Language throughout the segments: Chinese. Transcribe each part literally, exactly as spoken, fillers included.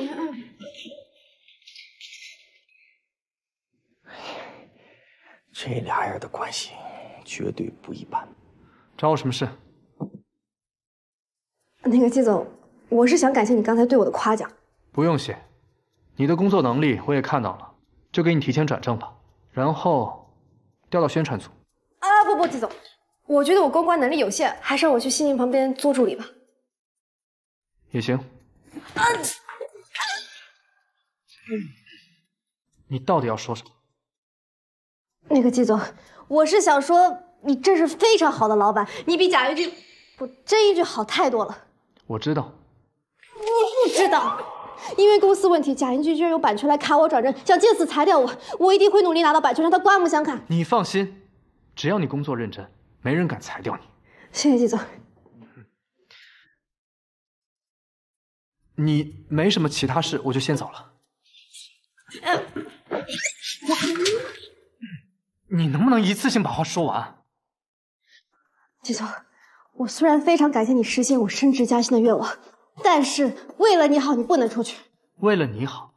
我看二。这俩人的关系绝对不一般。找我什么事？那个季总，我是想感谢你刚才对我的夸奖。不用谢，你的工作能力我也看到了，就给你提前转正吧，然后调到宣传组。啊不不，季总，我觉得我公关能力有限，还是让我去西宁旁边做助理吧。也行。啊！你到底要说什么？ 那个季总，我是想说，你真是非常好的老板，你比贾云俊不真一句好太多了。我知道，我不知道，因为公司问题，贾云俊居然有版权来卡我转正，想借此裁掉我，我一定会努力拿到版权，让他刮目相看。你放心，只要你工作认真，没人敢裁掉你。谢谢季总。你没什么其他事，我就先走了。呃 你能不能一次性把话说完？季总，我虽然非常感谢你实现我升职加薪的愿望，但是为了你好，你不能出去。为了你好，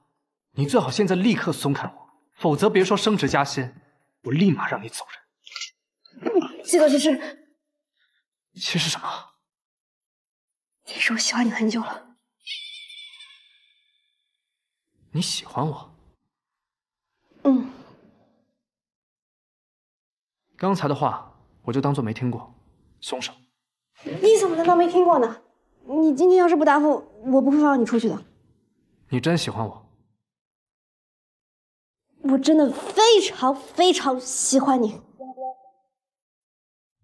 你最好现在立刻松开我，否则别说升职加薪，我立马让你走人。季总，其实……其实什么？其实我喜欢你很久了。你喜欢我？嗯。 刚才的话，我就当做没听过，松手。你怎么能当没听过呢？你今天要是不答复，我不会放你出去的。你真喜欢我？我真的非常非常喜欢你。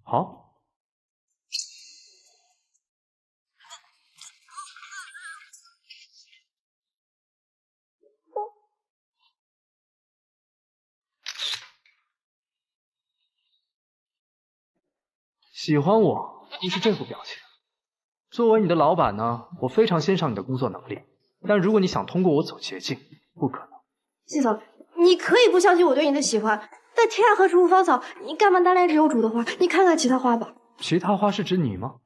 好。喜欢我不是这副表情。作为你的老板呢，我非常欣赏你的工作能力，但如果你想通过我走捷径，不可能。季总，你可以不相信我对你的喜欢，但天下何处无芳草，你干嘛单恋只有主的花？你看看其他花吧。其他花是指你吗？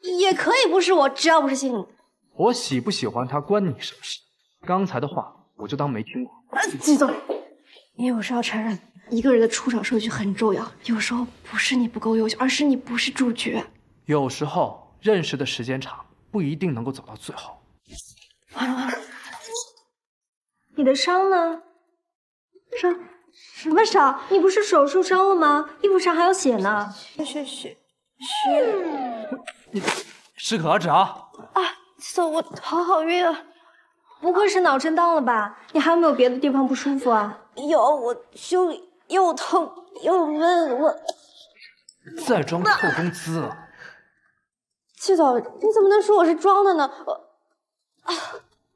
也可以不是我，只要不是心里。我喜不喜欢他关你什么事？刚才的话我就当没听过。季总，因为我是要承认。 一个人的出场顺序很重要，有时候不是你不够优秀，而是你不是主角。有时候认识的时间长，不一定能够走到最后。完了完了，你的伤呢？伤？什么伤？你不是手受伤了吗？衣服上还有血呢。血血血血！你适可而止啊！啊，走，我好好晕啊！不会是脑震荡了吧？你还有没有别的地方不舒服啊？有，我胸里。 又痛又闷，我再装扣工资了。季总，你怎么能说我是装的呢？我啊，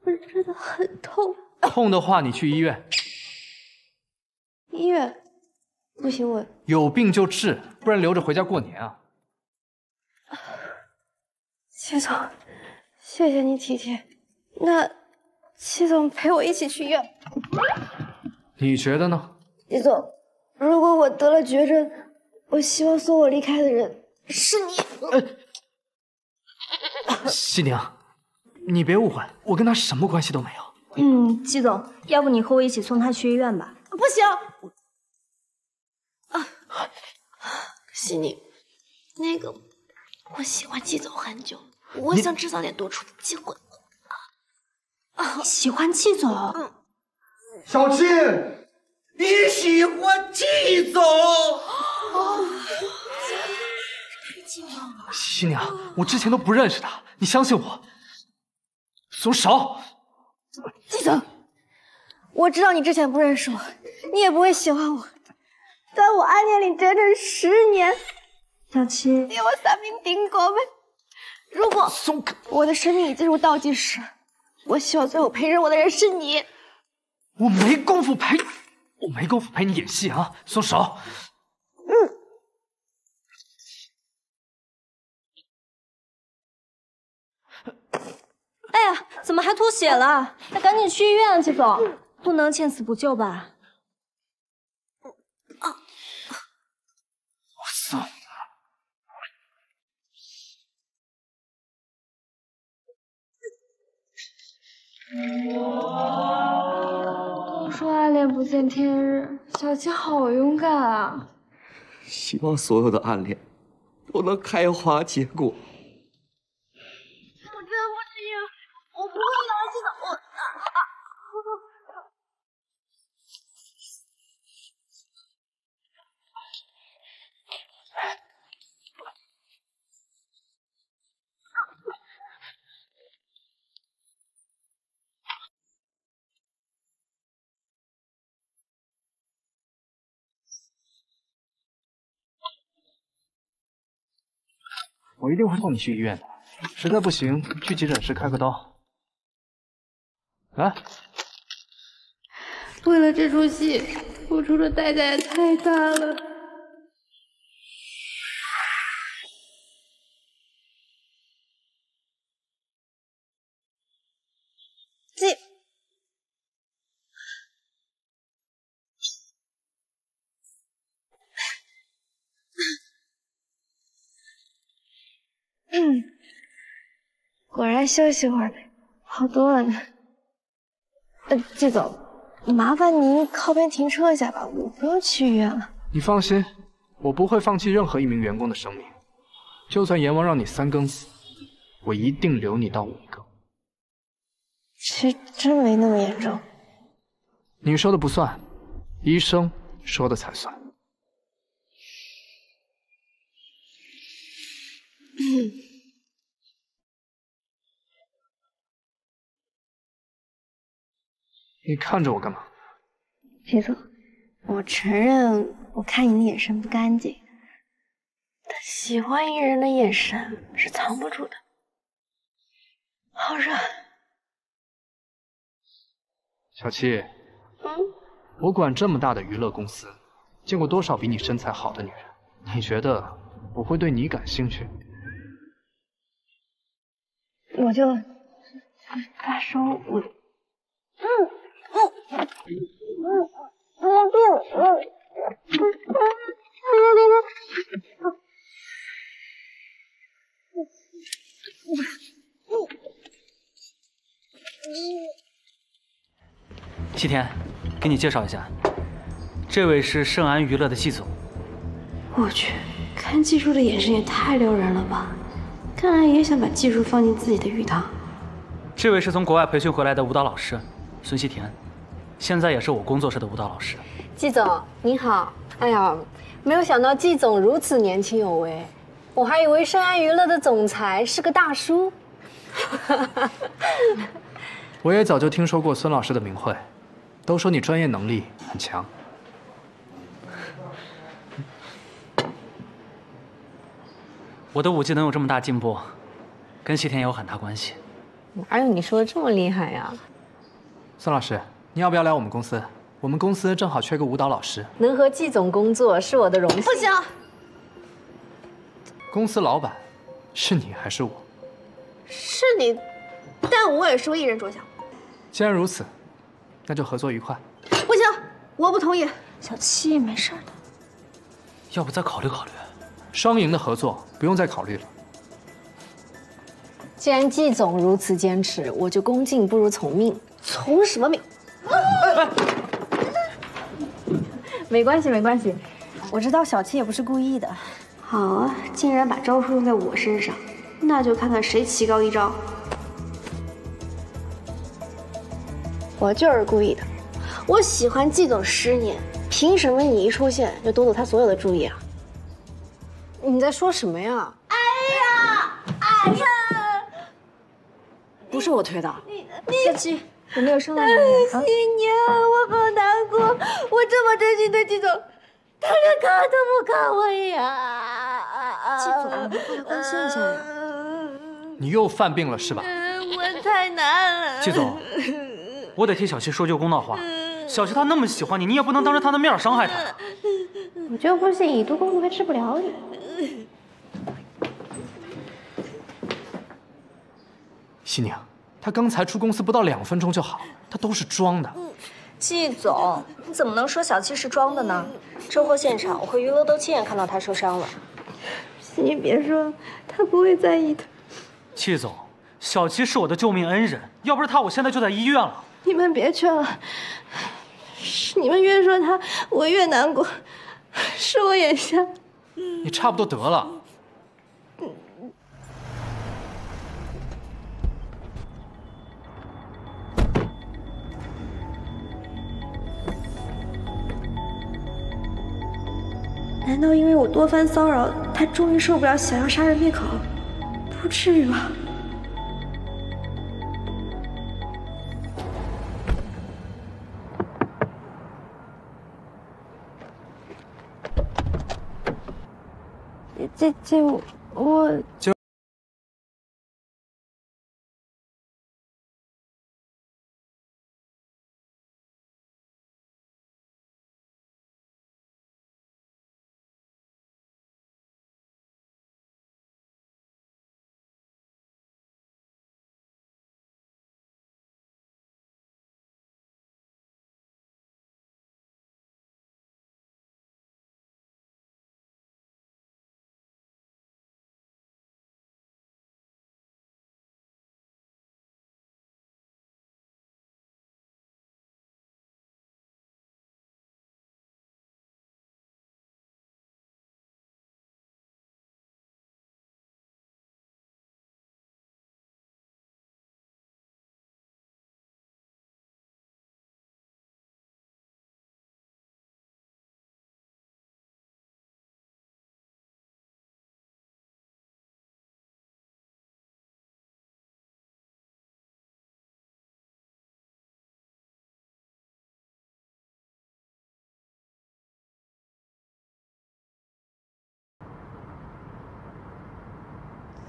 我真的很痛。痛的话，你去医院。医院不行，我有病就治，不然留着回家过年啊。季总，谢谢你体贴。那季总陪我一起去医院，你觉得呢？季总。 如果我得了绝症，我希望送我离开的人是你。西宁，你别误会，我跟他什么关系都没有。嗯，季总，要不你和我一起送他去医院吧？不行。啊，西宁，那个，我喜欢季总很久，我想制造点独处的机会。啊，喜欢季总？嗯。小七。 你喜欢季总？新娘，我之前都不认识他，你相信我。松手！季总，我知道你之前不认识我，你也不会喜欢我，但我暗恋你整整十年。小七，你我三命顶过门。如果我的生命已进入倒计时，我希望最后陪着我的人是你。我没功夫陪。 我没功夫陪你演戏啊！松手。嗯。哎呀，怎么还吐血了？那赶紧去医院啊，季总，不能见死不救吧？啊！我送你。都说暗恋不见天日，小七好勇敢啊！希望所有的暗恋都能开花结果。我真不是因为我不会垃圾的，我啊啊！我一定会送你去医院的，实在不行去急诊室开个刀。来，为了这出戏，付出的代价也太大了。这，嗯，果然休息会儿好多了呢。呃，季总，麻烦您靠边停车一下吧，我不用去医院了。你放心，我不会放弃任何一名员工的生命，就算阎王让你三更死，我一定留你到五更。其实真没那么严重。你说的不算，医生说的才算。 嗯，你看着我干嘛？裴总，我承认我看你的眼神不干净，但喜欢一人的眼神是藏不住的。好热。小七，嗯，我管这么大的娱乐公司，见过多少比你身材好的女人？你觉得我会对你感兴趣？ 我就发烧，我嗯嗯嗯，我有病，我我七天，给你介绍一下，这位是盛安娱乐的季总。我去，看季叔的眼神也太撩人了吧！ 看来也想把技术放进自己的鱼塘。这位是从国外培训回来的舞蹈老师，孙希田，现在也是我工作室的舞蹈老师。季总您好，哎呀，没有想到季总如此年轻有为，我还以为盛安娱乐的总裁是个大叔。我也早就听说过孙老师的名讳，都说你专业能力很强。我的舞技能有这么大进步，跟西田有很大关系。哪有你说的这么厉害呀？孙老师，你要不要来我们公司？我们公司正好缺个舞蹈老师。能和季总工作是我的荣幸。不行，公司老板是你还是我？是你，但我也是为艺人着想。既然如此，那就合作愉快。不行，我不同意。小七没事的。要不再考虑考虑？ 双赢的合作不用再考虑了。既然季总如此坚持，我就恭敬不如从命。从什么命？没关系，没关系，我知道小七也不是故意的。好啊，竟然把招数用在我身上，那就看看谁棋高一招。我就是故意的。我喜欢季总十年，凭什么你一出现就夺走他所有的注意啊？ 你在说什么呀？哎呀，哎呀，不是我推的。你你小七，有没有生来你？新年，我好难过，我这么真心对季总，他连看都不看我一眼。季总，你过来关心一下呀。你又犯病了是吧？我太难了。季总，我得替小七说句公道话，小七她那么喜欢你，你也不能当着她的面伤害她。我就不信以毒攻毒还治不了你。 西宁，他刚才出公司不到两分钟就好，他都是装的。季总，你怎么能说小七是装的呢？车祸现场，我和于乐都亲眼看到他受伤了。你别说，他不会在意的。季总，小七是我的救命恩人，要不是他，我现在就在医院了。你们别劝了，是你们越说他，我越难过，是我眼瞎。你差不多得了。难道因为我多番骚扰，他终于受不了，想要杀人灭口？不至于吧？ 这这我我就。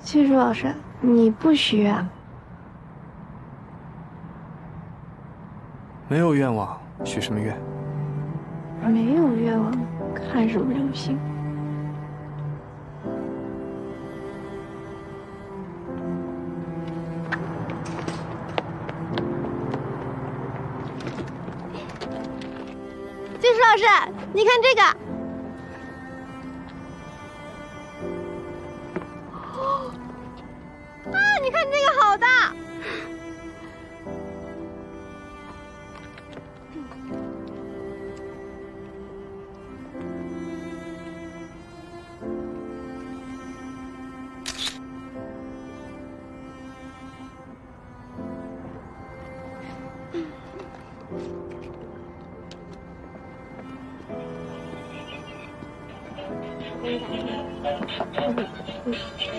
技术老师，你不许愿。没有愿望，许什么愿？没有愿望，看什么流星？技术老师，你看这个。 你看这个好大！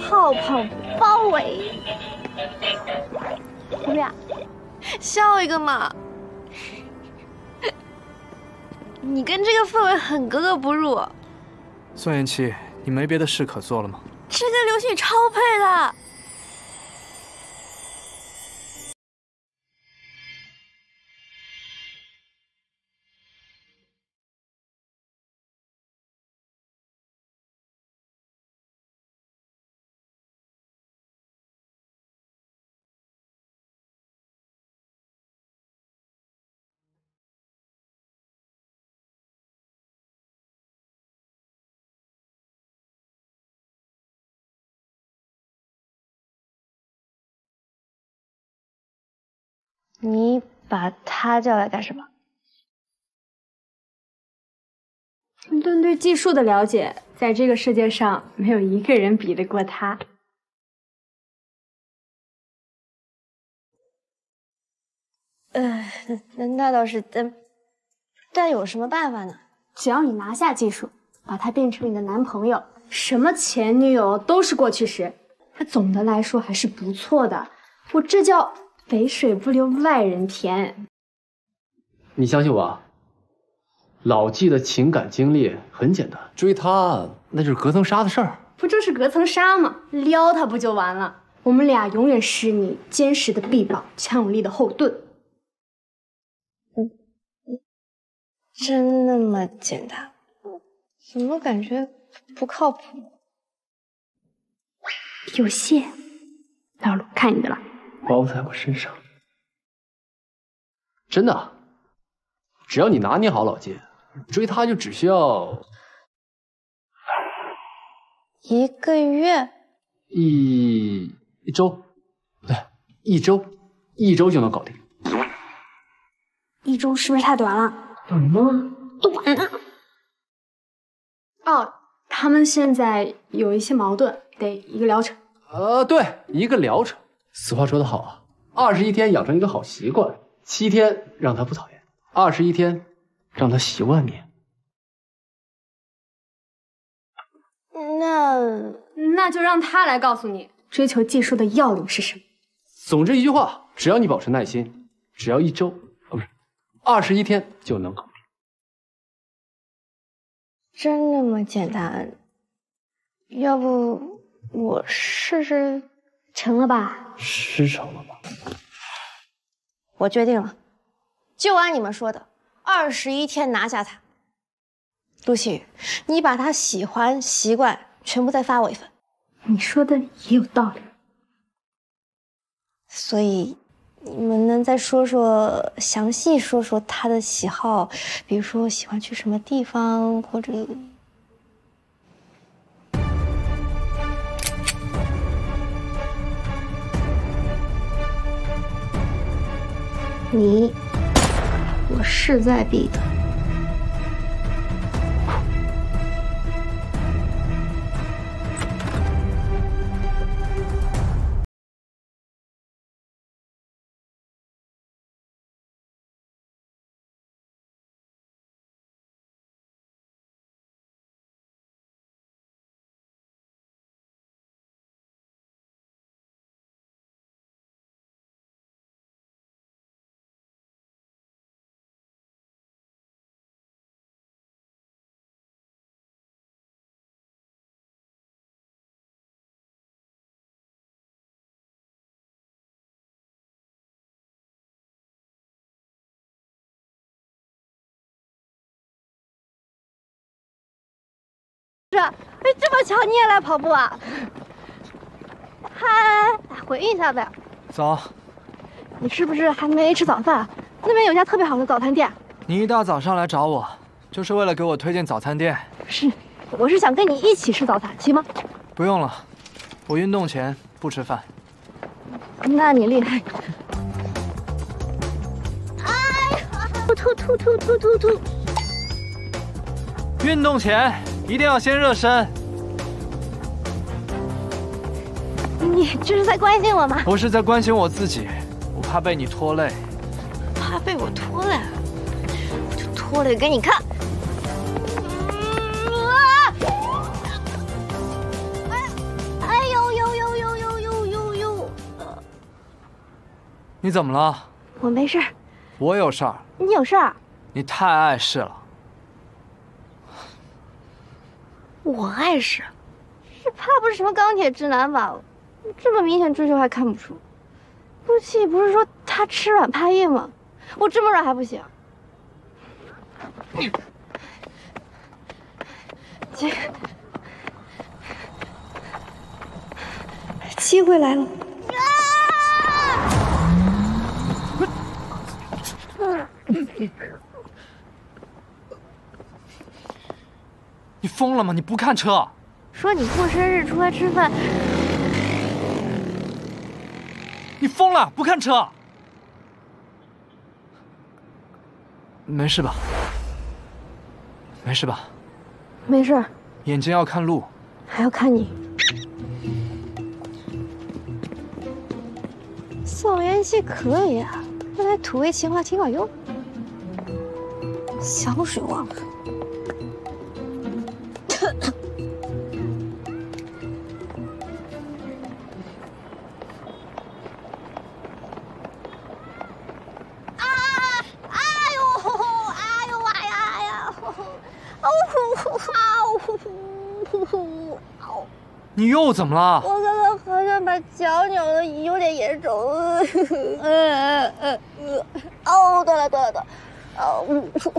泡泡包围。 我们俩笑一个嘛！你跟这个氛围很格格不入。宋妍希，你没别的事可做了吗？这跟流星雨超配的。 你把他叫来干什么？论对技术的了解，在这个世界上没有一个人比得过他。呃，那那倒是，但但有什么办法呢？只要你拿下技术，把他变成你的男朋友，什么前女友都是过去时。他总的来说还是不错的，我这叫。 肥水不流外人田。你相信我啊，老纪的情感经历很简单，追他那就是隔层纱的事儿。不就是隔层纱吗？撩他不就完了？我们俩永远是你坚实的臂膀，强有力的后盾。嗯，真那么简单？怎么感觉不靠谱？有戏，老陆看你的了。 包在我身上，真的。只要你拿捏好老纪，追他就只需要一个月，一一周，不对，一周，一周就能搞定。一周是不是太短了？短吗？短啊！哦，他们现在有一些矛盾，得一个疗程。呃，对，一个疗程。俗话说得好啊，二十一天养成一个好习惯，七天让他不讨厌，二十一天让他习惯你。 那那就让他来告诉你追求技术的要领是什么。总之一句话，只要你保持耐心，只要一周，哦不是，二十一天就能搞定。真那么简单？要不我试试，成了吧？是成了吧？我决定了，就按你们说的，二十一天拿下他。 陆曦，你把他喜欢、习惯全部再发我一份。你说的也有道理。所以，你们能再说说详细说说他的喜好，比如说喜欢去什么地方，或者……你，我势在必得。 是，哎，这么巧你也来跑步啊？嗨，回应一下呗。早。你是不是还没吃早饭？那边有家特别好的早餐店。你一大早上来找我，就是为了给我推荐早餐店？是，我是想跟你一起吃早餐，行吗？不用了，我运动前不吃饭。那你厉害。哎呀，突突突突突突突。运动前。 一定要先热身。你这是在关心我吗？我是在关心我自己，我怕被你拖累。怕被我拖累，我就拖累给你看。哎呦呦呦呦呦呦呦呦！你怎么了？我没事。我有事儿。你有事儿？你太碍事了。 我碍事，这怕不是什么钢铁直男吧？这么明显追求还看不出。陆曦不是说他吃软怕硬吗？我这么软还不行？机机会来了！啊 你疯了吗？你不看车？说你过生日出来吃饭，你疯了？不看车？没事吧？没事吧？没事。眼睛要看路，还要看你。扫烟器可以啊，用来土味情话挺管用。香水忘了。 你又怎么了？我刚刚好像把脚扭的有点严重。嗯嗯嗯。哦，对了对了对了。哦。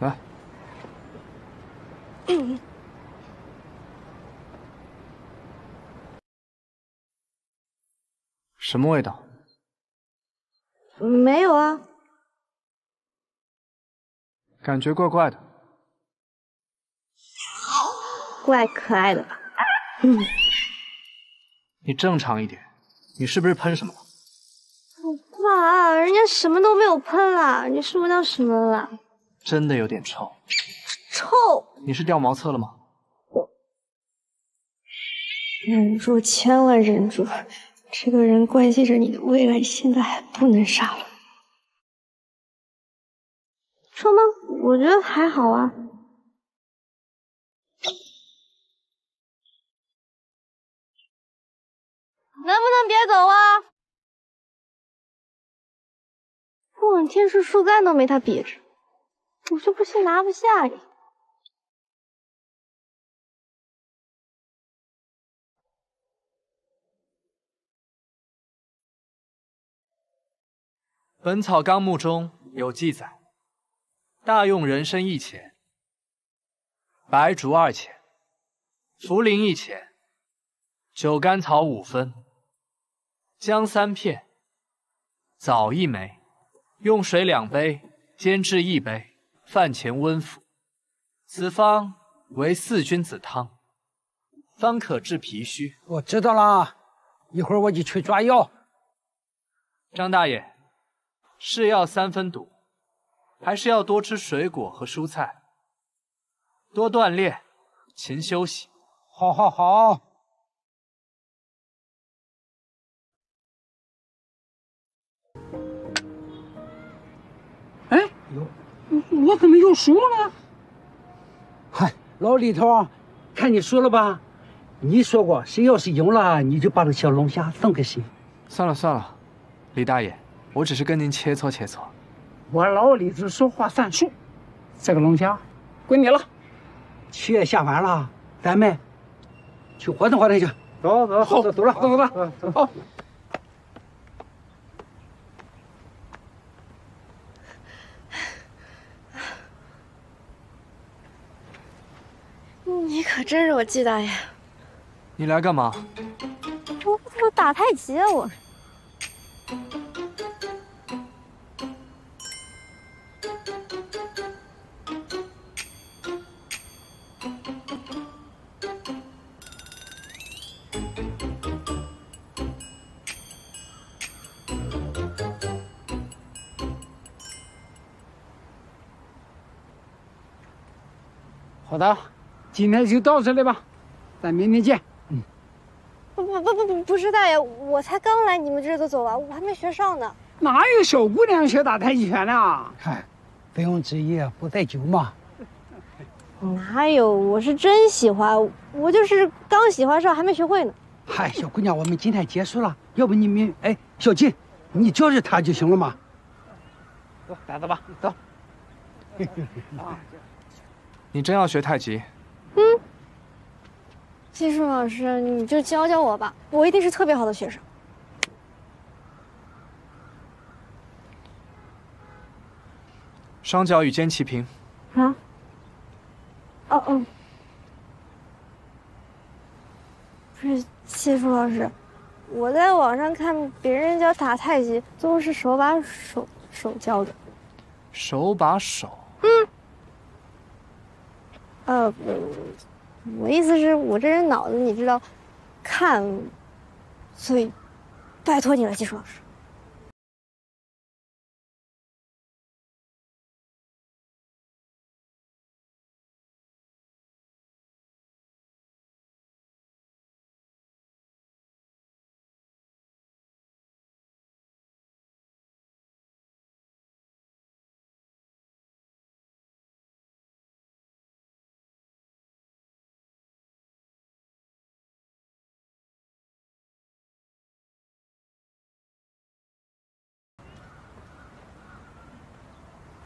来。嗯。 什么味道？没有啊。感觉怪怪的。怪可爱的吧？嗯。你正常一点，你是不是喷什么了？好吧，人家什么都没有喷啦，你是闻到什么了？真的有点臭。臭？你是掉毛测了吗？ 忍住，千万忍住！这个人关系着你的未来，现在还不能杀了。臭吗？我觉得还好啊。能不能别走啊？不管天树树干都没他笔直，我就不信拿不下你。 《本草纲目》中有记载：大用人参一钱，白术二钱，茯苓一钱，九甘草五分，姜三片，枣一枚，用水两杯煎制一杯，饭前温服。此方为四君子汤，方可治脾虚。我知道了，一会儿我就去抓药。张大爷。 是药三分毒，还是要多吃水果和蔬菜，多锻炼，勤休息。好，好，好。哎，我怎么又输了？嗨，老李头，看你输了吧？你说过，谁要是赢了，你就把这小龙虾送给谁。算了算了，李大爷。 我只是跟您切磋切磋，我老李子说话算数，这个龙虾归你了。七月下完了，咱们去活动活动去。走走走走了走走了走走。你可真是我季大爷。你来干嘛？我我打太极啊我。 好的，今天就到这里吧，咱明天见。嗯，不不不不不是大爷，我才刚来你们这都走完，我还没学上呢。哪有小姑娘学打太极拳呢？嗨，不用之夜不在酒嘛。哪有，我是真喜欢，我就是刚喜欢上，还没学会呢。嗨，小姑娘，我们今天结束了，要不你明哎，小金，你教教他就行了嘛。走，咱走吧，走。你真要学太极？嗯，季树老师，你就教教我吧，我一定是特别好的学生。双脚与肩齐平。啊？哦哦。不是，季树老师，我在网上看别人教打太极，都是手把手手教的。手把手。嗯。 呃，我意思是我这人脑子你知道，看，所以拜托你了，季树老师。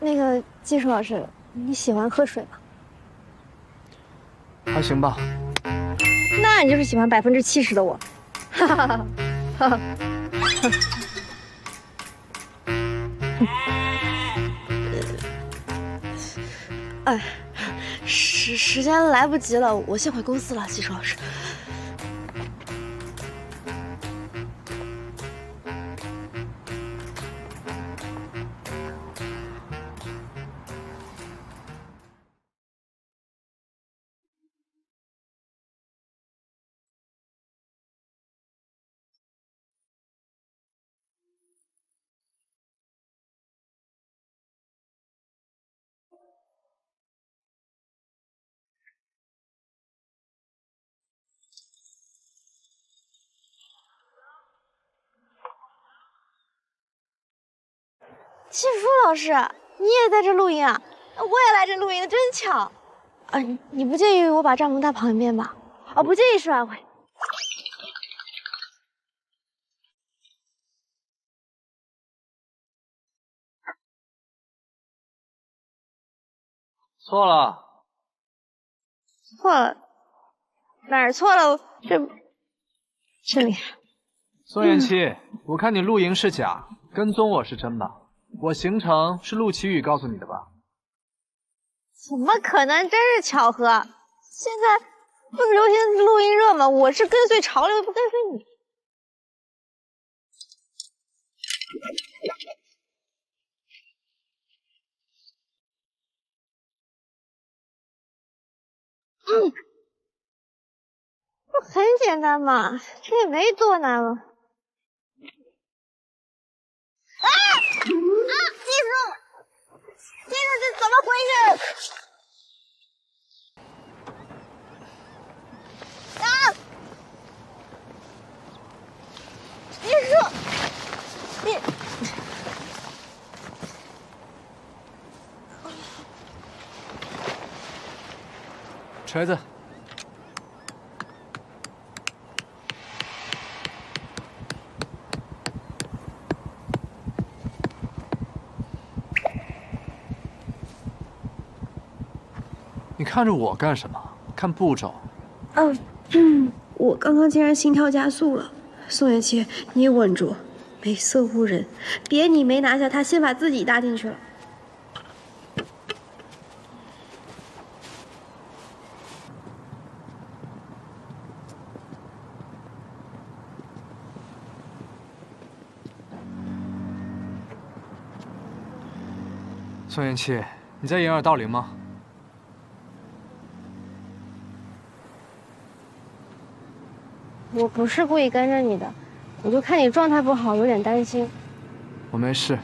那个季树老师，你喜欢喝水吗？还行吧。那你就是喜欢百分之七十的我，哈哈哈哈哈。哎，时时间来不及了，我先回公司了，季树老师。季舒老师，你也在这露营啊？我也来这露营，真巧。嗯、呃，你不介意我把帐篷搭旁边吧？啊、哦，不介意是吧？会。 错了，错了，哪儿错了？这这里。宋妍希，嗯、我看你露营是假，跟踪我是真吧？我行程是陆奇宇告诉你的吧？怎么可能？真是巧合！现在不是流行露营热吗？我是跟随潮流，不跟随你。嗯，不很简单嘛，这也没多难了。啊啊！季叔，季叔，这怎么回事？啊！季叔，你锤子。 你看着我干什么？看步骤。嗯、啊、嗯，我刚刚竟然心跳加速了。宋妍希，你稳住，美色误人，别你没拿下他，先把自己搭进去了。宋妍希，你在掩耳盗铃吗？ 我不是故意跟着你的，我就看你状态不好，有点担心。我没事。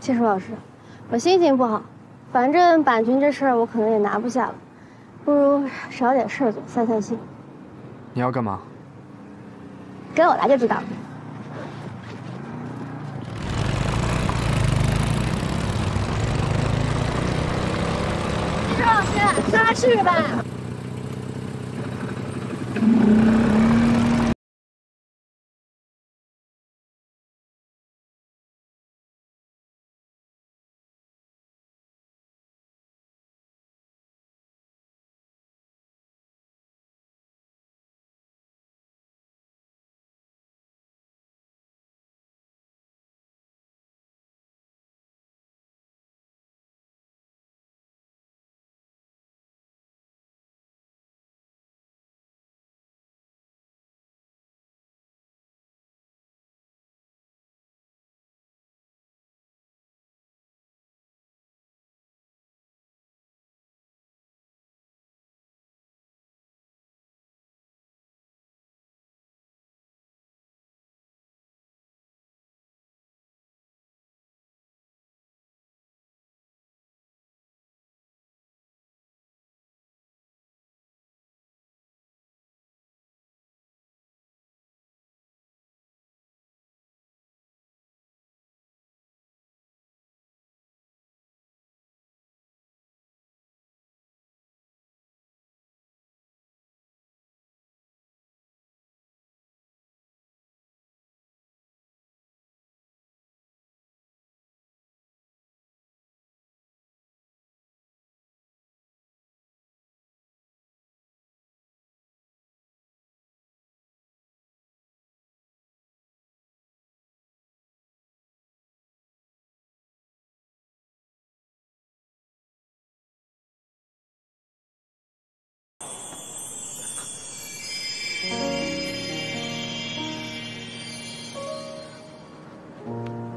季舒老师，我心情不好，反正版权这事儿我可能也拿不下了，不如少点事儿做，散散心。你要干嘛？跟我来就知道了。 拉屎吧。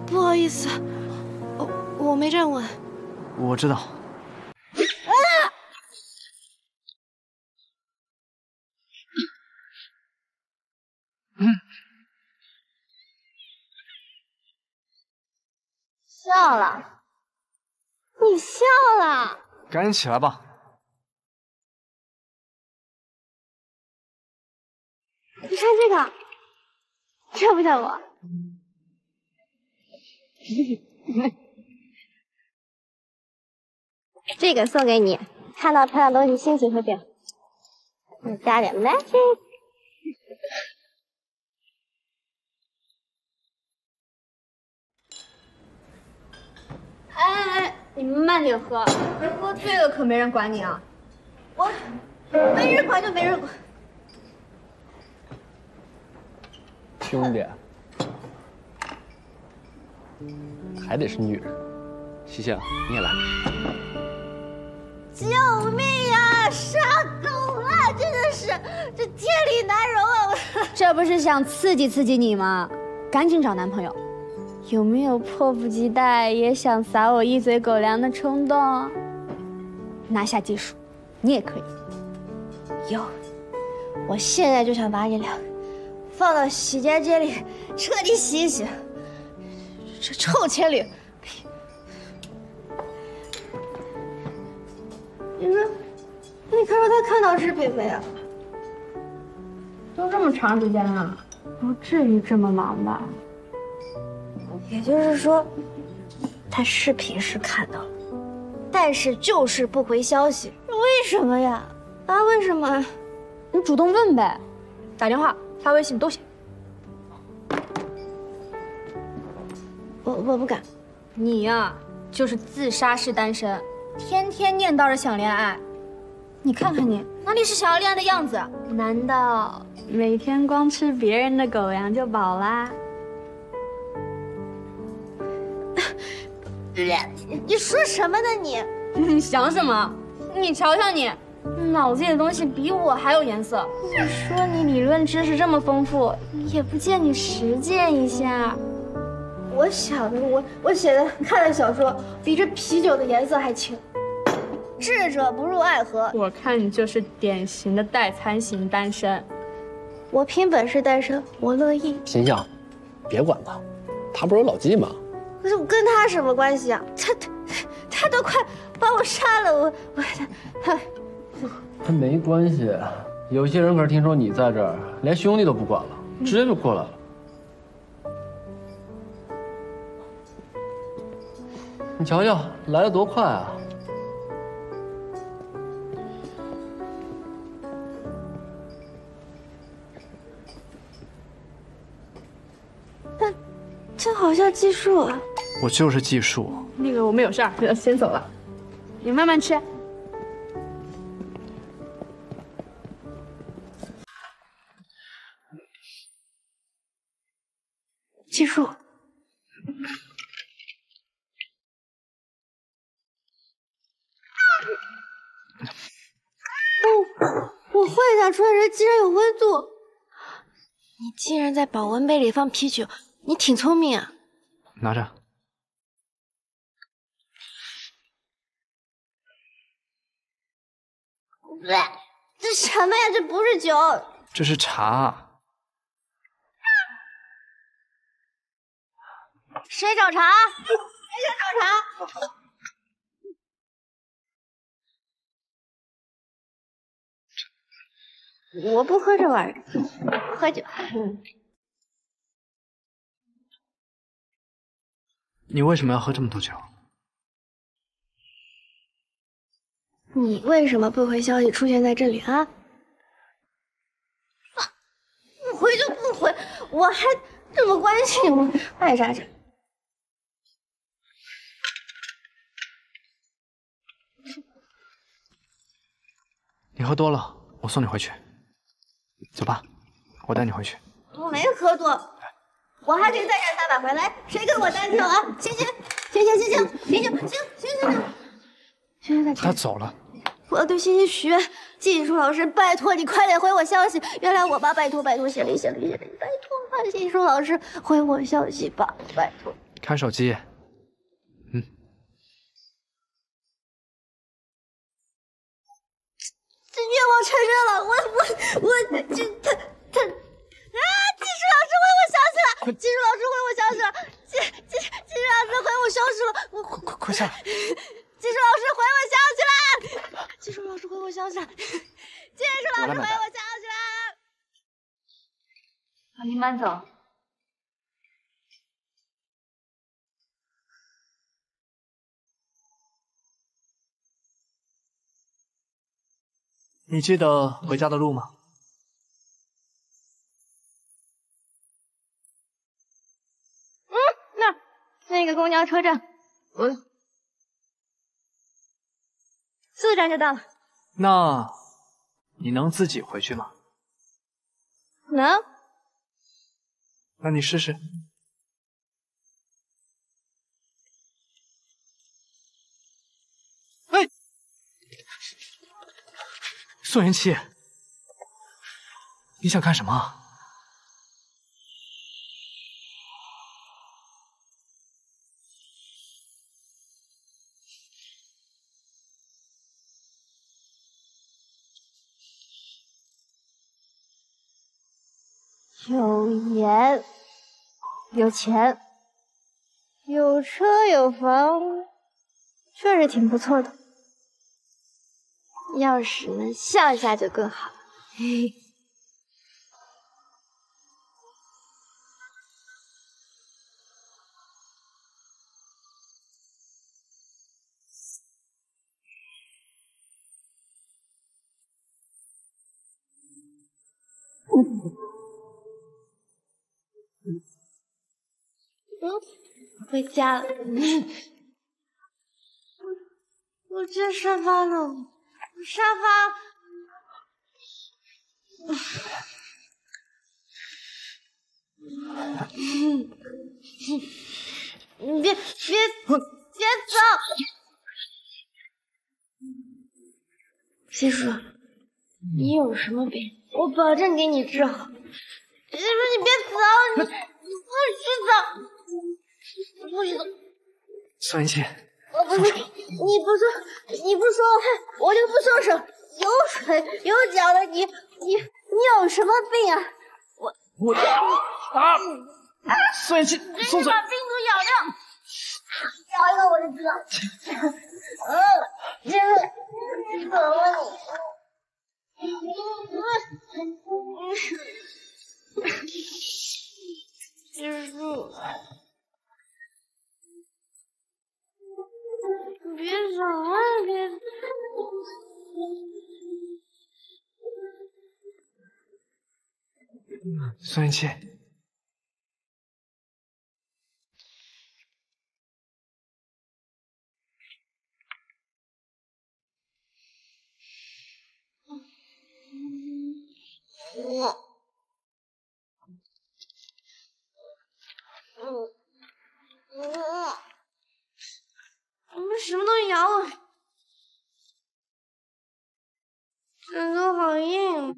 不好意思，我我没站稳。我知道。啊！嗯。笑了，你笑了。赶紧起来吧。 你看这个，像不像我？这个送给你，看到漂亮东西心情会变好。嗯，加点 magic。哎哎哎，你们慢点喝，喝醉了可没人管你啊！我没人管就没人管。 兄弟，还得是女人。西西，你也来。救命啊！杀狗啊！真的是，这天理难容啊！这不是想刺激刺激你吗？赶紧找男朋友。有没有迫不及待也想撒我一嘴狗粮的冲动？拿下技术，你也可以。有，我现在就想把你俩 放到洗洁精里彻底洗一洗，这臭千里！呸！你说，你可说他看到是菲菲啊？都这么长时间了，不至于这么忙吧？也就是说，他视频是看到了，但是就是不回消息，为什么呀？啊，为什么？你主动问呗，打电话。 发微信都行，我我不敢。你呀、啊，就是自杀式单身，天天念叨着想恋爱。你看看你，哪里是想要恋爱的样子？难道每天光吃别人的狗粮就饱啦？你说什么呢你？你想什么？你瞧瞧你。 脑子里的东西比我还有颜色。你说你理论知识这么丰富，也不见你实践一下。我想的，我我写的看的小说，比这啤酒的颜色还清。智者不入爱河。我看你就是典型的代餐型单身。我凭本事单身，我乐意。心想，别管他，他不是我老纪吗？可是我跟他什么关系啊？他他他都快把我杀了，我我他。 他没关系，有些人可是听说你在这儿，连兄弟都不管了，直接就过来了。你瞧瞧，来得多快啊！他，这好像计数啊！我就是计数。那个，我们有事儿，先走了，你慢慢吃。 计数，我我幻想出来人竟然有温度。你竟然在保温杯里放啤酒，你挺聪明啊！拿着。这什么呀？这不是酒，这是茶。 谁找茬？谁想找茬？我不喝这玩意儿，喝酒。你为什么要喝这么多酒？你为什么不回消息出现在这里啊？啊，不回就不回，我还这么关心你吗？爱咋整。 你喝多了，我送你回去。走吧，我带你回去。我没喝多，我还可以再赚三百回来。谁跟我单挑啊？行行行行行行行行行行行行行，他走了。我对欣欣许愿，技术老师，拜托你快点回我消息。原谅我吧，拜托拜托，谢了谢了谢了，拜托吧，技术老师回我消息吧，拜托。看手机。 愿望成真了，我我我这他他啊！技术老师回我消息了，技术老师回我消息了，技技技术老师回我消息了，我快快快下来！技术老师回我消息了，技术老师回我消息了，技术老师回我消息了。你慢走，你记得回家的路吗？嗯，那那个公交车站，嗯，四站就到了。那你能自己回去吗？能。那你试试。 宋元七，你想干什么？有颜，有钱，有车有房，确实挺不错的。 要是能笑一下就更好。嘿嘿嗯，回家了。我在沙发呢。 沙发，你别别别走，七叔，你有什么病，我保证给你治好。七叔，你别走，你你不许走，不许走。宋云奇。 我不是，你不说，你不说，我就不松手。有水有脚的，你你你有什么病啊？我我啊！宋元七，松手！把病毒咬掉，咬一个我就知道。嗯，真的，我问你，蜘蛛。 别走啊！别走！宋元七，我。 什么东西咬我？枕头好硬。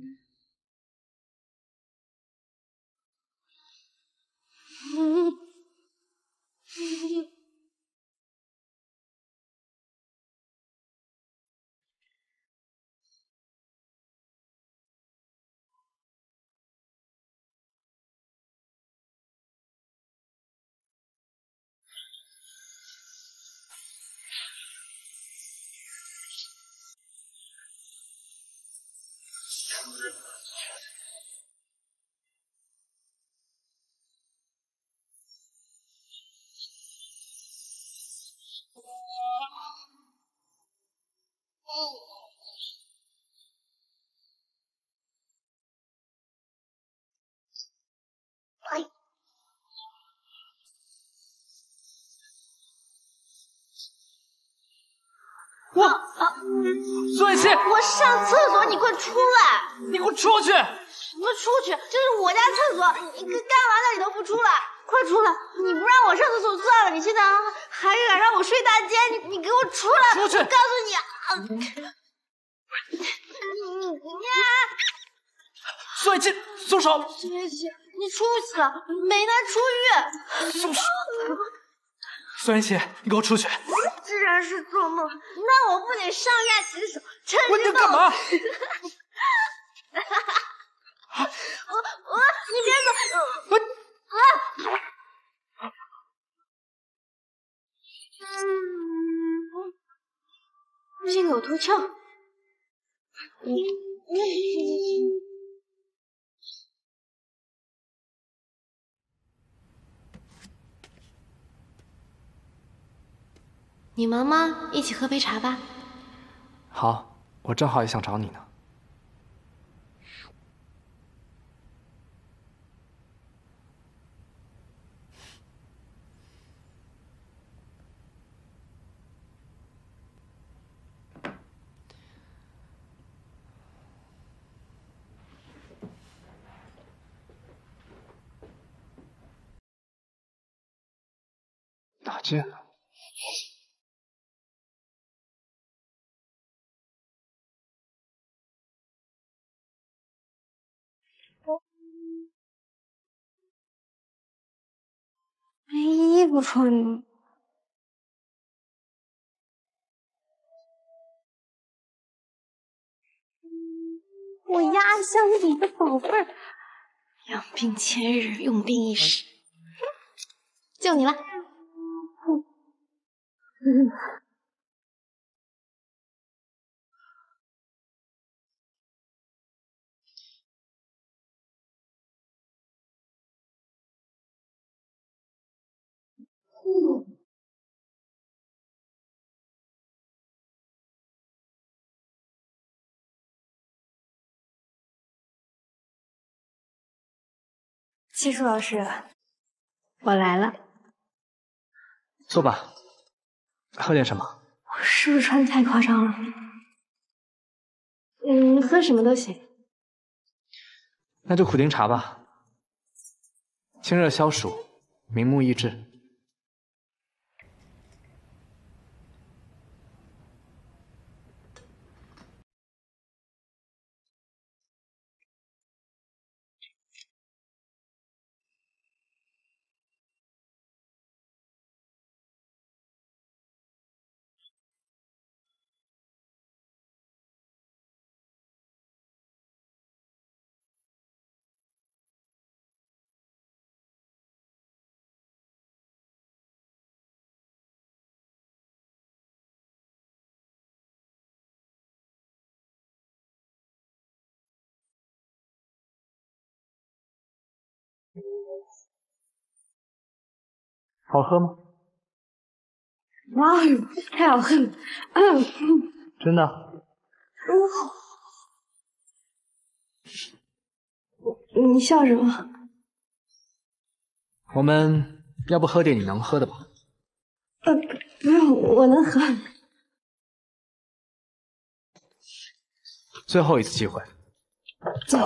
我啊，宋雨琦，我上厕所，你快出来！你给我出去！什么出去？这是我家厕所，你干嘛那里都不出来？快出来！你不让我上厕所算了，你现在还敢让我睡大街？你你给我出来！出去！我告诉你啊！你你你！宋雨琦，松手！宋雨琦，你出去了，没能出狱。松手！ 宋元七，你给我出去！既然是做梦，那我不得上下其手，趁机干嘛？我我你别走！啊！嗯，这个有头窍。嗯嗯 你忙吗？一起喝杯茶吧。好，我正好也想找你呢。见了。没衣服穿。 我压箱底的宝贝儿，养兵千日，用兵一时，就你了。嗯、技术老师，我来了。坐吧，喝点什么？我是不是穿太夸张了？嗯，喝什么都行。那就苦丁茶吧，清热消暑，明目益智。好喝吗？哇，太好喝了！嗯，真的。嗯，好。你笑什么？我们要不喝点你能喝的吧？呃，不用，我能喝。最后一次机会。走。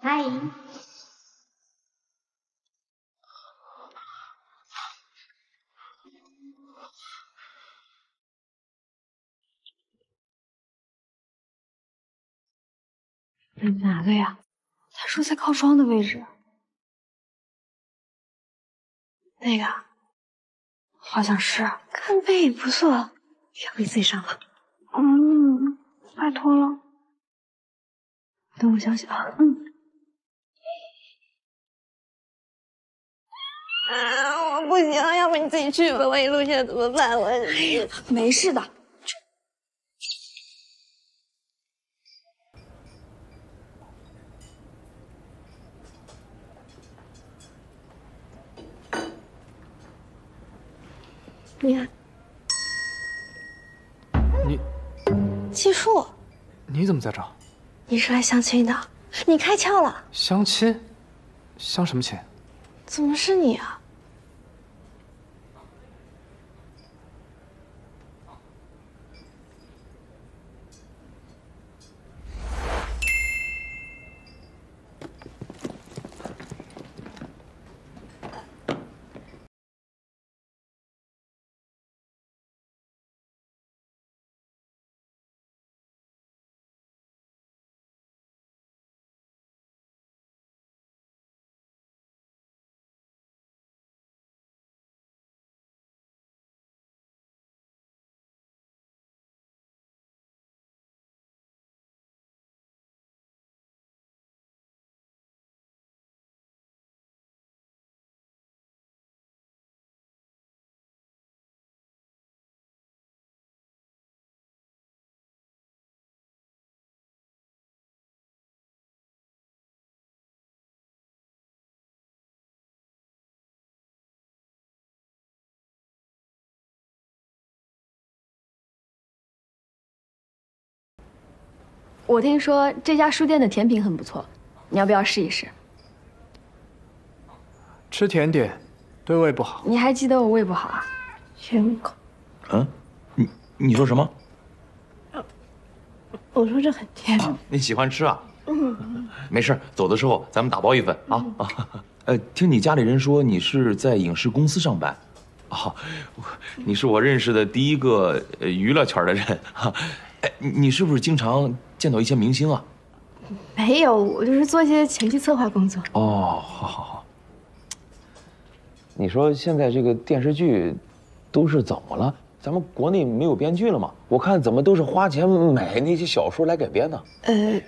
嗨。哪个呀？他说在靠窗的位置。那个，好像是。看背影不错，要不你自己上吧。嗯，拜托了。等我想想。嗯。 啊，我不行，要不你自己去吧，万一露馅怎么办？我没事的。你看，你季树，你怎么在这儿？你是来相亲的？你开窍了？相亲？相什么亲？ 怎么是你啊？我听说这家书店的甜品很不错，你要不要试一试？吃甜点对胃不好。你还记得我胃不好啊？选口。嗯，你你说什么？我说这很甜。啊、你喜欢吃啊？嗯。没事，走的时候咱们打包一份啊。嗯、呃，听你家里人说你是在影视公司上班，啊，你是我认识的第一个娱乐圈的人啊。 哎，你是不是经常见到一些明星啊？没有，我就是做一些前期策划工作。哦，好，好，好。你说现在这个电视剧都是怎么了？咱们国内没有编剧了吗？我看怎么都是花钱买那些小说来改编的。呃，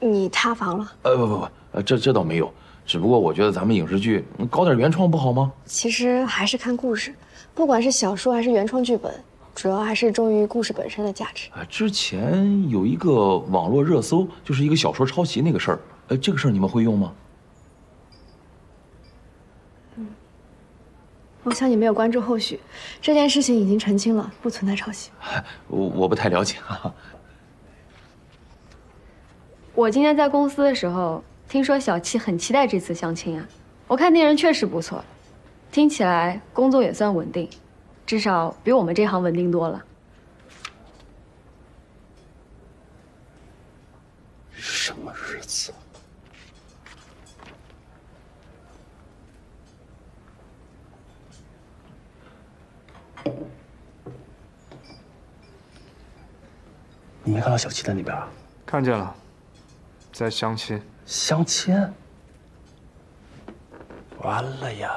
你塌房了？呃，不不不，呃，这这倒没有。只不过我觉得咱们影视剧搞点原创不好吗？其实还是看故事，不管是小说还是原创剧本。 主要还是忠于故事本身的价值。呃，之前有一个网络热搜，就是一个小说抄袭那个事儿。呃，这个事儿你们会用吗？嗯，我想你没有关注后续，这件事情已经澄清了，不存在抄袭。我我不太了解啊。我今天在公司的时候，听说小七很期待这次相亲啊。我看那人确实不错，听起来工作也算稳定。 至少比我们这行稳定多了。什么日子？你没看到小七在那边啊？看见了，在相亲。相亲？完了呀！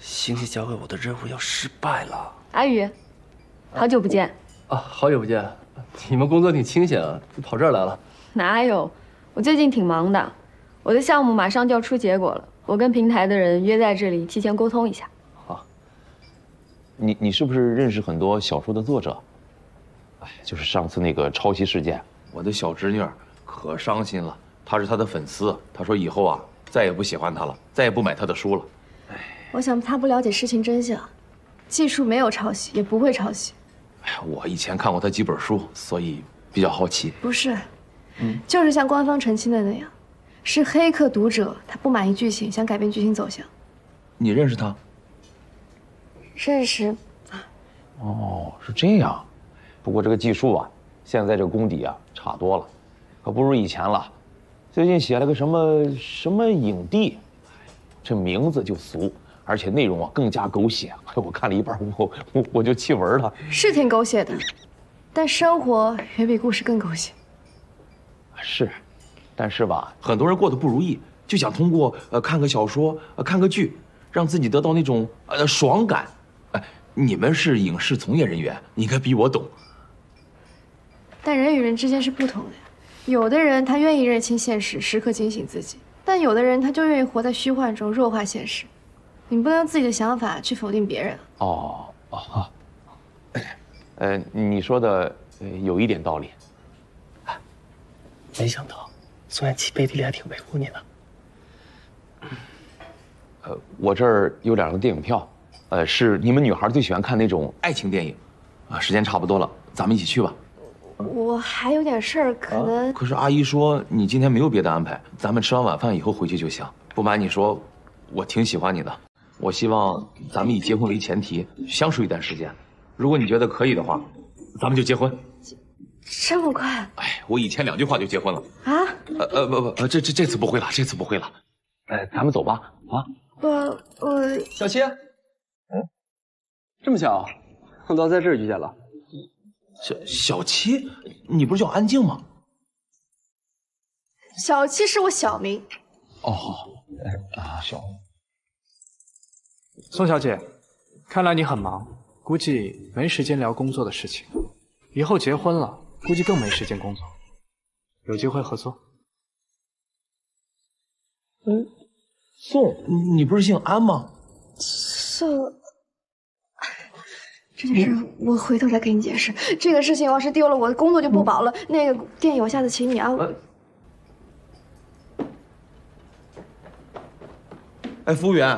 星星交给我的任务要失败了。阿宇，好久不见。啊，好久不见。你们工作挺清闲啊，就跑这儿来了？哪有？我最近挺忙的，我的项目马上就要出结果了。我跟平台的人约在这里提前沟通一下。好。你你是不是认识很多小说的作者？哎，就是上次那个抄袭事件，我的小侄女可伤心了。她是她的粉丝，她说以后啊再也不喜欢她了，再也不买她的书了。哎。 我想他不了解事情真相，技术没有抄袭，也不会抄袭。哎呀，我以前看过他几本书，所以比较好奇。不是，嗯，就是像官方澄清的那样，是黑客读者，他不满意剧情，想改变剧情走向。你认识他？认识啊。哦，是这样。不过这个技术啊，现在这个功底啊，差多了，可不如以前了。最近写了个什么什么影帝，这名字就俗，而且内容啊更加狗血。我看了一半，我我我就弃文了。是挺狗血的，但生活远比故事更狗血。是。 但是吧，很多人过得不如意，就想通过呃看个小说、呃、看个剧，让自己得到那种呃爽感。哎、呃，你们是影视从业人员，你应该比我懂。但人与人之间是不同的呀，有的人他愿意认清现实，时刻警醒自己；但有的人他就愿意活在虚幻中，弱化现实。你不能用自己的想法去否定别人。哦哦啊，呃，你说的、呃、有一点道理。哎，没想到。 宋安琪背地里还挺维护你呢。呃，我这儿有两个电影票，呃，是你们女孩最喜欢看那种爱情电影，啊，时间差不多了，咱们一起去吧。我还有点事儿，可能、啊。可是阿姨说你今天没有别的安排，咱们吃完晚饭以后回去就行。不瞒你说，我挺喜欢你的，我希望咱们以结婚为前提相处一段时间。如果你觉得可以的话，咱们就结婚。 这么快？哎，我以前两句话就结婚了啊！呃呃不不，这这这次不会了，这次不会了。哎，咱们走吧啊！我我小七，嗯，这么巧，碰到在这儿遇见了。小小七，你不是叫安静吗？小七是我小名。哦好，啊小。宋小姐，看来你很忙，估计没时间聊工作的事情。以后结婚了。 估计更没时间工作，有机会合作。嗯，宋，你不是姓安吗？宋，这件事我回头再给你解释。这个事情要是丢了，我的工作就不保了。嗯、那个电影我下次请你啊。哎，服务员，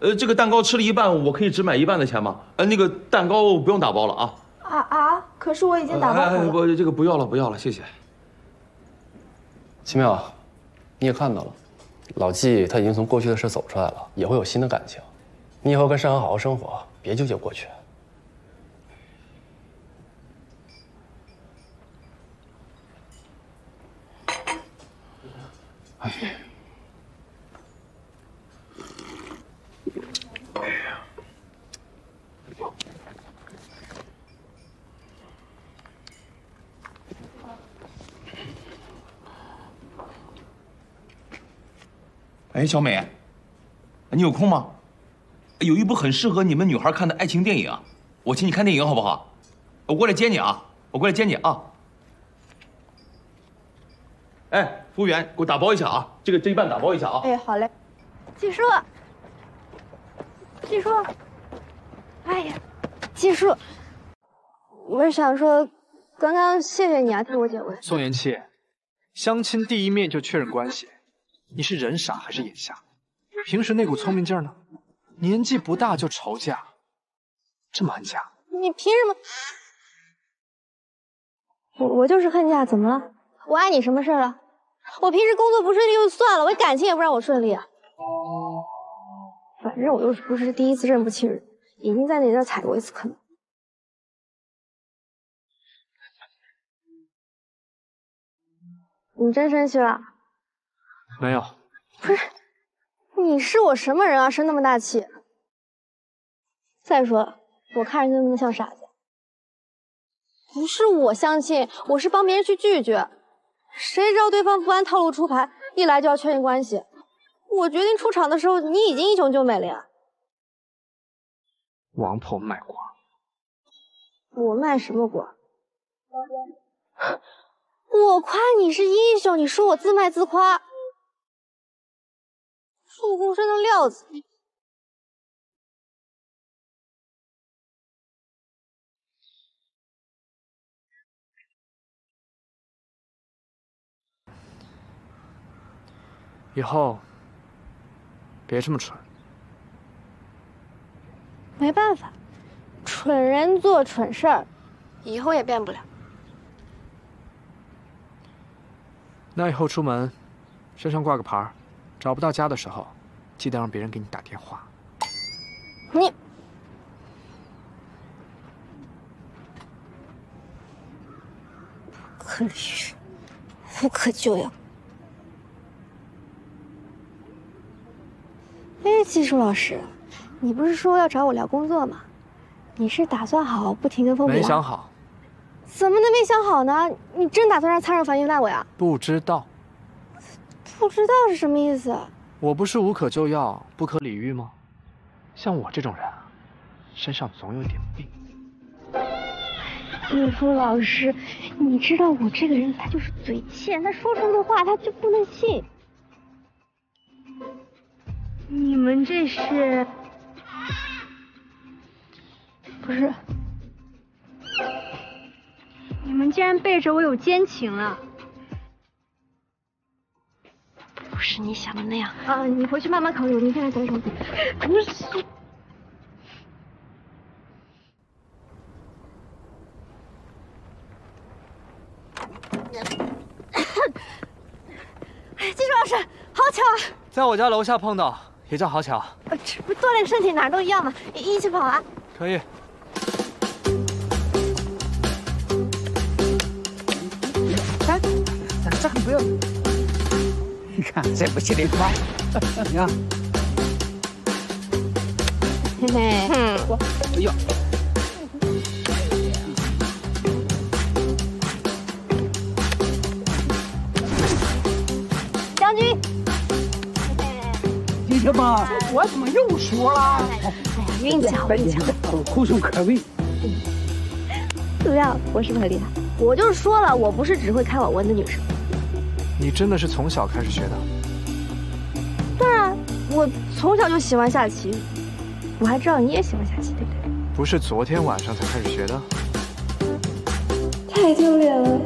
呃，这个蛋糕吃了一半，我可以只买一半的钱吗？呃，那个蛋糕不用打包了啊。 啊啊！可是我已经打包好了。哎哎哎不，这个不要了，不要了，谢谢。奇妙，你也看到了，老纪他已经从过去的事走出来了，也会有新的感情。你以后跟善恒好好生活，别纠结过去。哎呀！ 哎，小美，你有空吗？有一部很适合你们女孩看的爱情电影，我请你看电影好不好？我过来接你啊！我过来接你啊！哎，服务员，给我打包一下啊！这个这一半打包一下啊！哎，好嘞。季叔，季叔，哎呀，季叔，我是想说，刚刚谢谢你啊，替我解围。宋元气，相亲第一面就确认关系。 你是人傻还是眼瞎？平时那股聪明劲儿呢？年纪不大就愁嫁，这么恨嫁？你凭什么？我我就是恨嫁，怎么了？我碍你什么事了？我平时工作不顺利就算了，我感情也不让我顺利啊。反正我又不是第一次认不清人，已经在你那踩过一次坑。你真生气了？ 没有，不是，你是我什么人啊？生那么大气。再说了，我看着那么像傻子，不是我相亲，我是帮别人去拒绝。谁知道对方不按套路出牌，一来就要确认关系。我决定出场的时候，你已经英雄救美了呀。王婆卖瓜。我卖什么瓜？我夸你是英雄，你说我自卖自夸。 助攻生的料子，以后别这么蠢。没办法，蠢人做蠢事儿，以后也变不了。那以后出门身上挂个牌儿，找不到家的时候，记得让别人给你打电话。你。 可理喻，无可救药。哎，季舒老师，你不是说要找我聊工作吗？你是打算好不停跟风比？没想好。怎么能没想好呢？你真打算让蔡若凡原谅我呀？不知道。不知道是什么意思？我不是无可救药、不可理喻吗？像我这种人啊，身上总有点病。 季舒老师，你知道我这个人，他就是嘴欠，他说出的话他就不能信。你们这是？不是？你们竟然背着我有奸情了？不是你想的那样啊！你回去慢慢考虑，我明天来找你。不是。 在我家楼下碰到，也叫好巧。这不锻炼身体哪都一样嘛，一起跑啊！可以。哎，这个不要。你看，这不是你夸。你看。嘿嘿。嗯。哎呦。将军。 爹妈，我怎么又输了？哎呀，运气好，运气好，空手可畏。怎么样，我是不是很厉害？我就是说了，我不是只会开网文的女生。你真的是从小开始学的？当然，我从小就喜欢下棋。我还知道你也喜欢下棋，对不对？不是昨天晚上才开始学的？太丢脸了！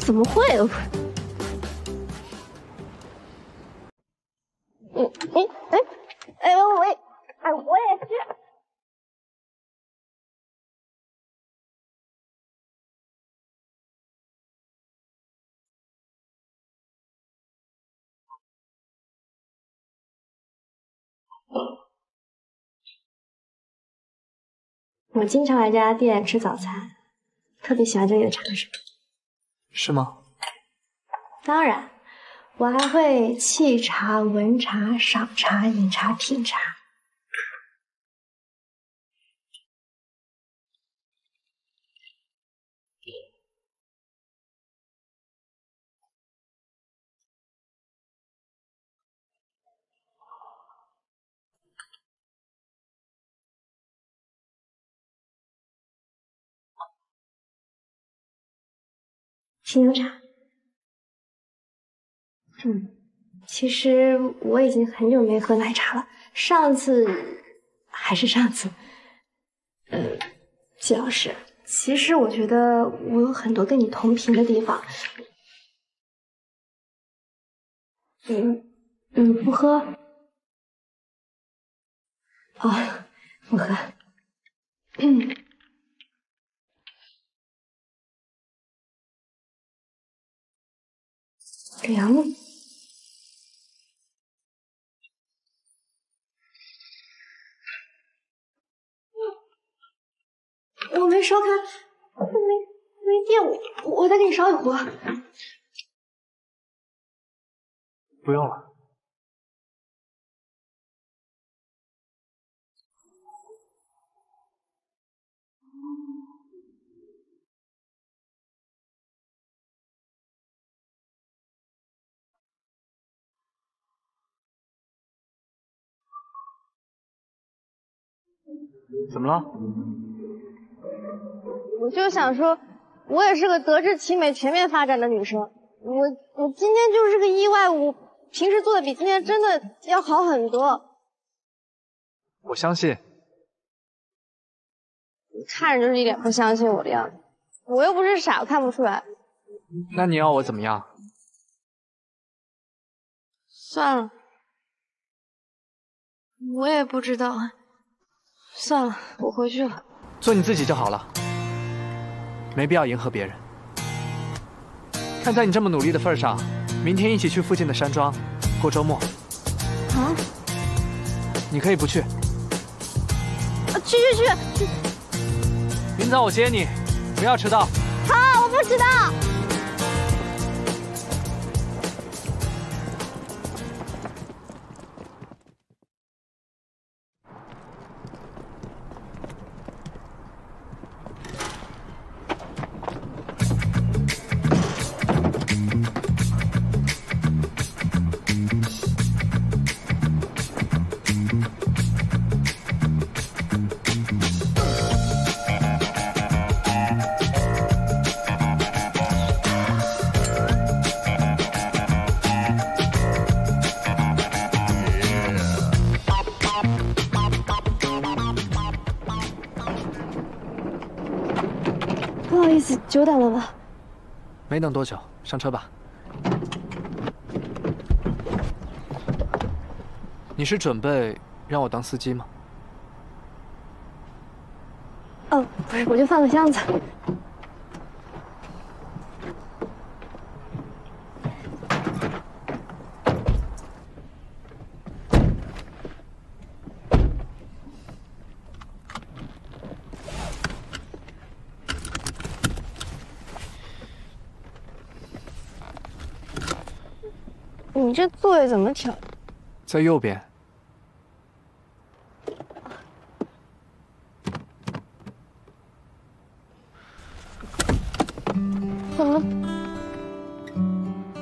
怎么会？ 我经常来这家店吃早餐，特别喜欢这里的茶水。是吗？当然，我还会沏茶、闻茶、赏茶、饮茶、品茶。清凉茶。嗯，其实我已经很久没喝奶茶了。上次还是上次。呃、嗯，季老师，其实我觉得我有很多跟你同频的地方。嗯嗯，不喝。哦，不喝。嗯。 凉了。我没烧开，我没没电，我我再给你烧一壶。不用了。怎么了？我就想说，我也是个德智体美全面发展的女生。我我今天就是个意外，我平时做的比今天真的要好很多。我相信。你看着就是一脸不相信我的样子。我又不是傻，我看不出来。那你要我怎么样？算了，我也不知道。 算了，我回去了。做你自己就好了，没必要迎合别人。看在你这么努力的份上，明天一起去附近的山庄，过周末。啊？你可以不去。啊，去去去！明早我接你，不要迟到。好，我不迟到。 久等了吧？没等多久，上车吧。你是准备让我当司机吗？哦，不是，我就放个箱子。你这座位怎么调？在右边。怎么？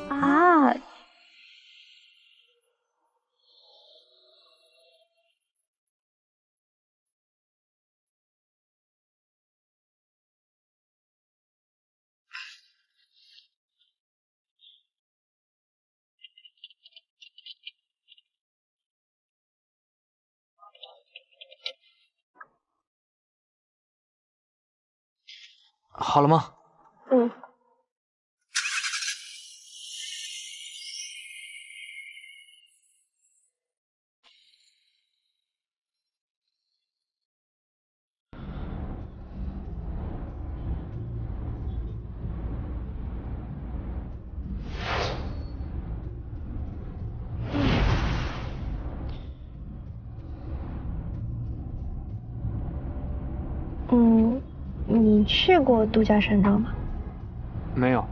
啊！好了吗？嗯。嗯。 你去过度假山庄吗？没有。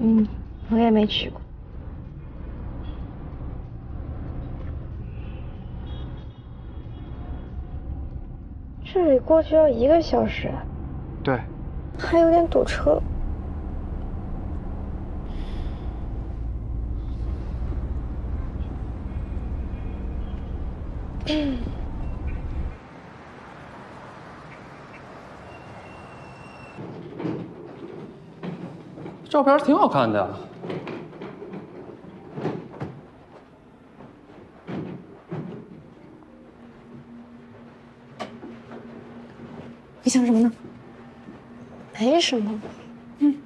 嗯，我也没去过。这里过去要一个小时。对。还有点堵车。嗯。 照片挺好看的，你想什么呢？没什么。嗯。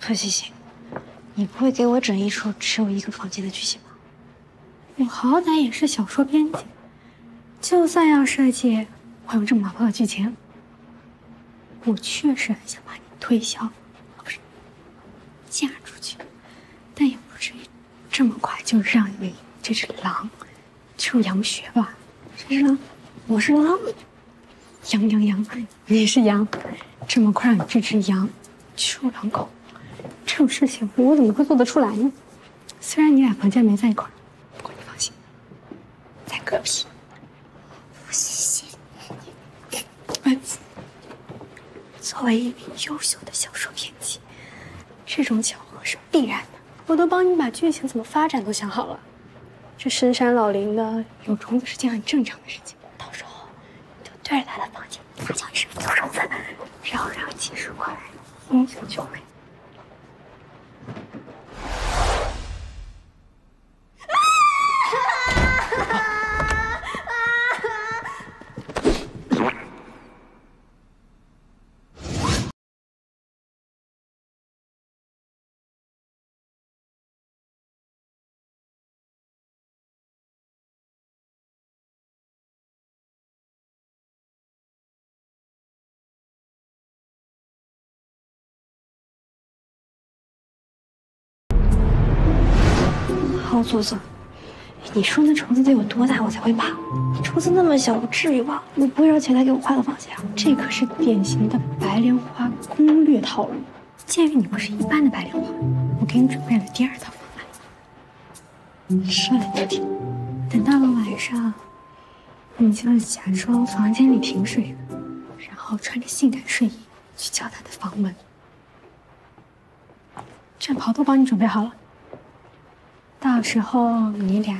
何西西，你不会给我整一出只有一个房间的剧情吧？我好歹也是小说编辑，就算要设计，我有这么老套的剧情，我确实很想把你。 推销，哦不是，嫁出去，但也不至于这么快就让你这只狼出羊穴吧？谁是狼？我是狼。羊羊羊，你是羊，这么快让你这只羊出狼口，这种事情我怎么会做得出来呢？虽然你俩房间没在一块儿，不过你放心，在隔壁。谢谢。哎。 作为一名优秀的小说编辑，这种巧合是必然的。我都帮你把剧情怎么发展都想好了，这深山老林的有虫子是件很正常的事情。到时候你就对着他的房间大叫一声“有虫子”，然后让技术过来，英雄救美。告诉我，你说那虫子得有多大我才会怕？那虫子那么小，我至于吗？我不会让前台给我画的放下。这可是典型的白莲花攻略套路。鉴于你不是一般的白莲花，我给你准备了第二套方案。说来就听，等到了晚上，你就假装房间里停水，然后穿着性感睡衣去敲他的房门。 战袍都帮你准备好了，到时候你俩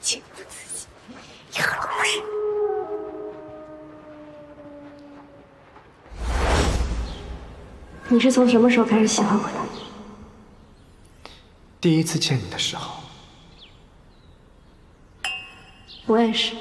情不自禁，一合拢就是。你是从什么时候开始喜欢我的？第一次见你的时候。我也是。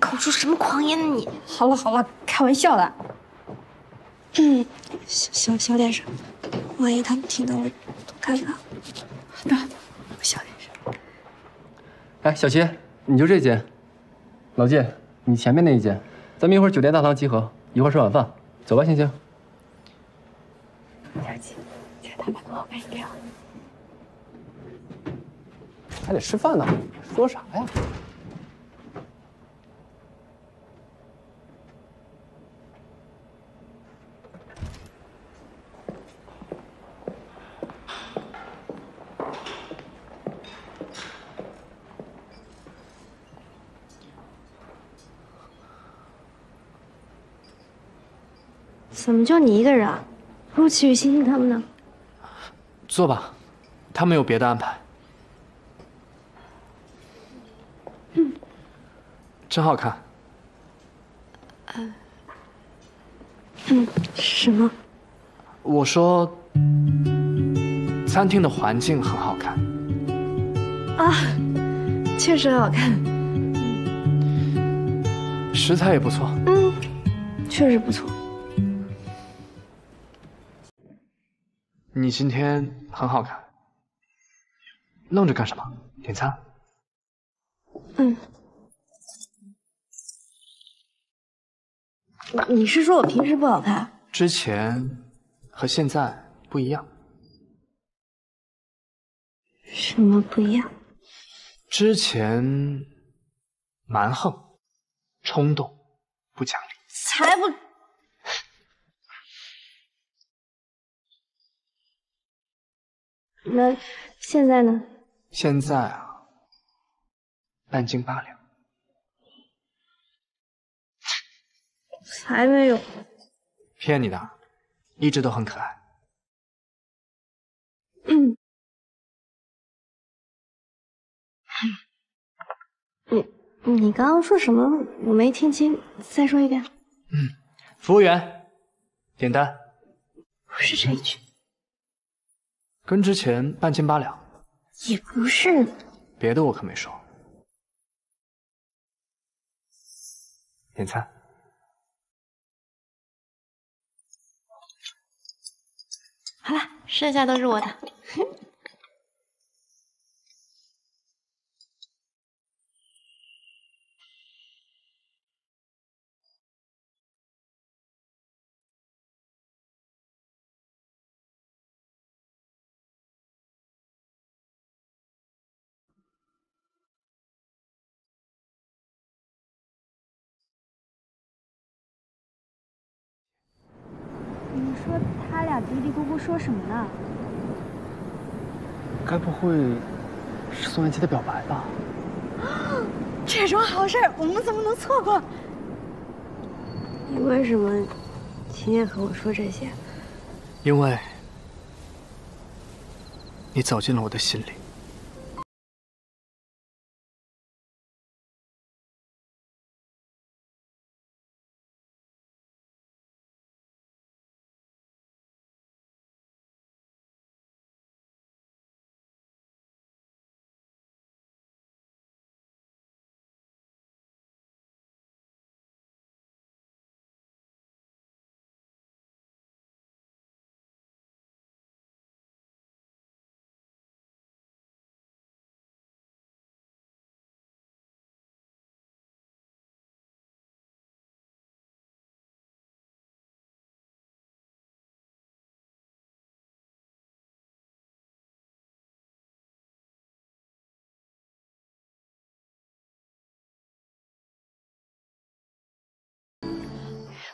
口出什么狂言呢你！好了好了，开玩笑的。嗯，小小小点声，万一他们听到了多尴尬。不要，我小点声。哎，小七，你就这间。老季，你前面那一间，咱们一会儿酒店大堂集合，一会儿吃晚饭，走吧，星星。小七，这个大白锅我给你了。还得吃饭呢，说啥呀？ 怎么就你一个人啊？陆琪与星星他们呢？坐吧，他们有别的安排。嗯，真好看。嗯、呃，嗯，什么？我说，餐厅的环境很好看。啊，确实很好看。嗯、食材也不错。嗯，确实不错。 你今天很好看，愣着干什么？点餐。嗯。你是说我平时不好看？之前和现在不一样。什么不一样？之前蛮横、冲动、不讲理。才不。 那现在呢？现在啊，半斤八两，才没有！骗你的，一直都很可爱。嗯，你你刚刚说什么？我没听清，再说一遍。嗯，服务员，点单。不是这一句。 跟之前半斤八两，也不是。别的我可没说。点餐。好了，剩下都是我的。说什么呢？该不会是宋元琪的表白吧？这种好事我们怎么能错过？你为什么今天和我说这些？因为你走进了我的心里。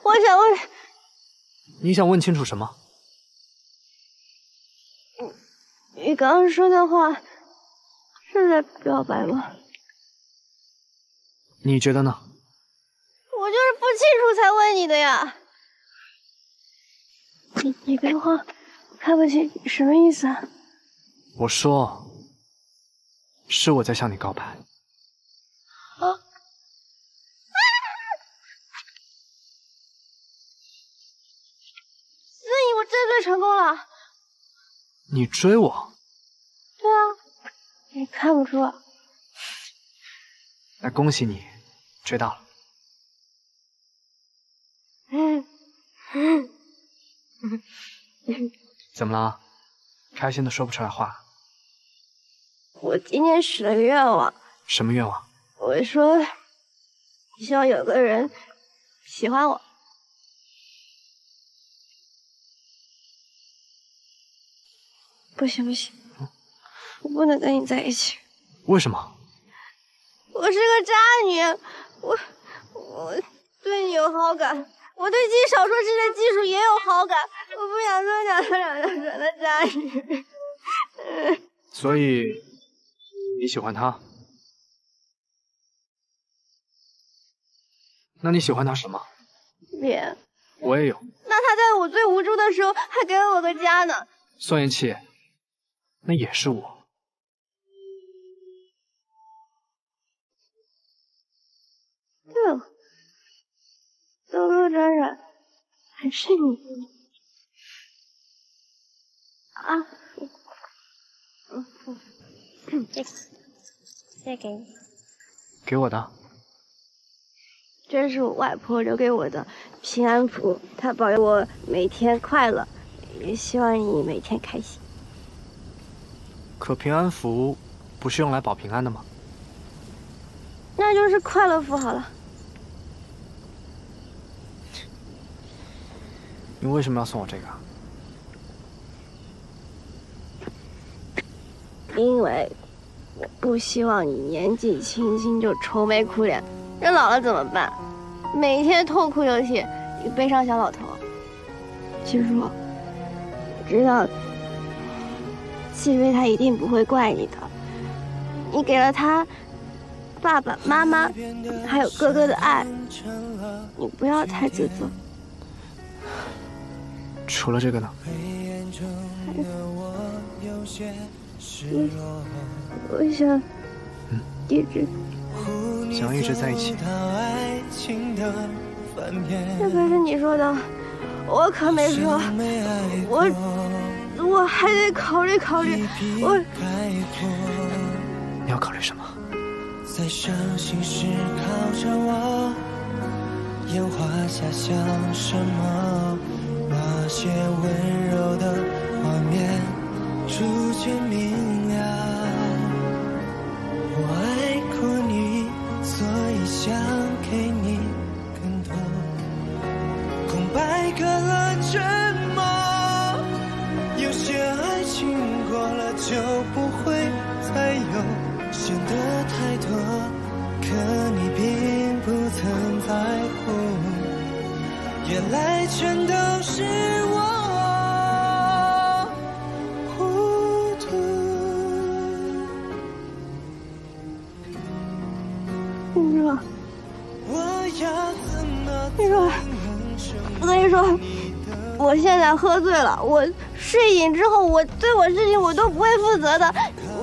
我想问，你想问清楚什么？你你刚刚说的话是在表白吗？你觉得呢？我就是不清楚才问你的呀。你你别慌，看不清什么意思啊？我说，是我在向你告白。啊！ 这对成功了！你追我？对啊，你看不出。那恭喜你，追到了。嗯嗯嗯，怎么了？开心的说不出来话。我今天许了个愿望。什么愿望？我说，希望有个人喜欢我。 不行不行，我不能跟你在一起。为什么？我是个渣女，我我对你有好感，我对极少数这些技术也有好感，我不想做两个两个人的渣女。所以你喜欢他？那你喜欢他什么？脸。我也有。那他在我最无助的时候还给了我个家呢。宋妍琪。 那也是我。对了，兜兜转转还是你啊！嗯嗯，这个这给你。给我的。这是我外婆留给我的平安符，她保佑我每天快乐，也希望你每天开心。 可平安符不是用来保平安的吗？那就是快乐符好了。你为什么要送我这个？因为我不希望你年纪轻轻就愁眉苦脸，人老了怎么办？每天痛哭流涕，一个悲伤小老头。其实我知道。 戚薇她一定不会怪你的，你给了她爸爸妈妈还有哥哥的爱，你不要太自责。除了这个呢？我想，嗯，一直想一直在一起。那可是你说的，我可没说，我。 我还得考虑考虑，我。你要考虑什么？在伤心时靠着我，烟花下像什么？那些温柔的画面逐渐明了。我爱哭你，所以想给你更多。空白隔了沉默。 有些爱情过了就不会再有，想得太多，可你并不曾在乎，原来全都是我糊涂。你说，你说，我跟你说，我现在喝醉了，我。 睡醒之后，我对我事情我都不会负责的。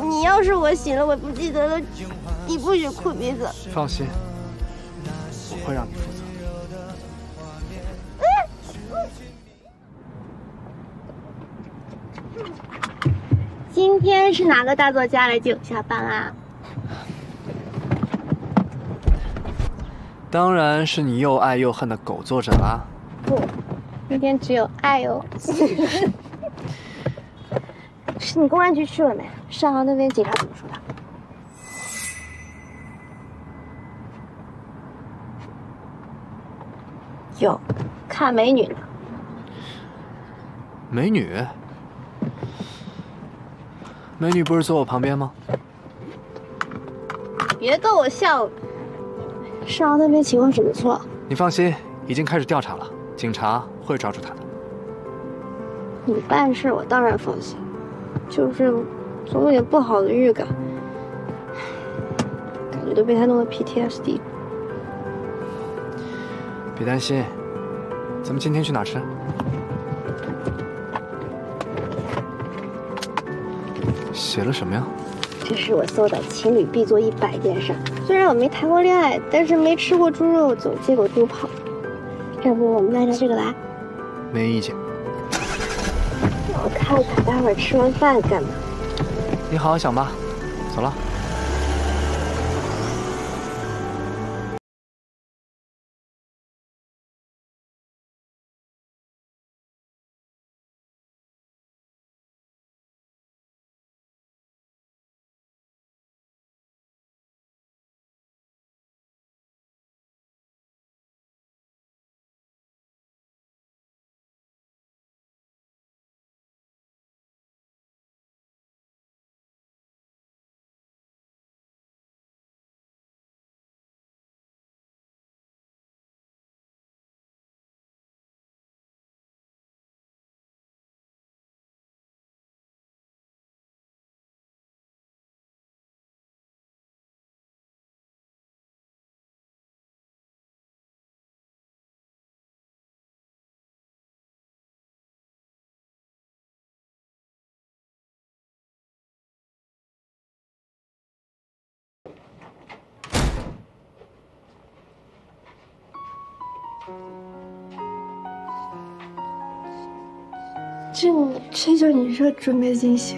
你要是我醒了我不记得了，你不许哭鼻子。放心，我会让你负责。今天是哪个大作家来接我下班啊？当然是你又爱又恨的狗作者啦。不，今天只有爱哦。是你公安局去了没？上海那边警察怎么说的？有，看美女呢。美女？美女不是坐我旁边吗？别逗我笑。上海那边情况怎么错？你放心，已经开始调查了，警察会抓住他的。你办事我当然放心，就是总有点不好的预感，感觉都被他弄得 P T S D。别担心，咱们今天去哪吃？ 写了什么呀？这是我搜的情侣必做一百件事。虽然我没谈过恋爱，但是没吃过猪肉总见过猪跑。要不我们按照这个来？没意见。我看看待会儿吃完饭干嘛。你好好想吧。走了。 这这就是你说准备惊喜？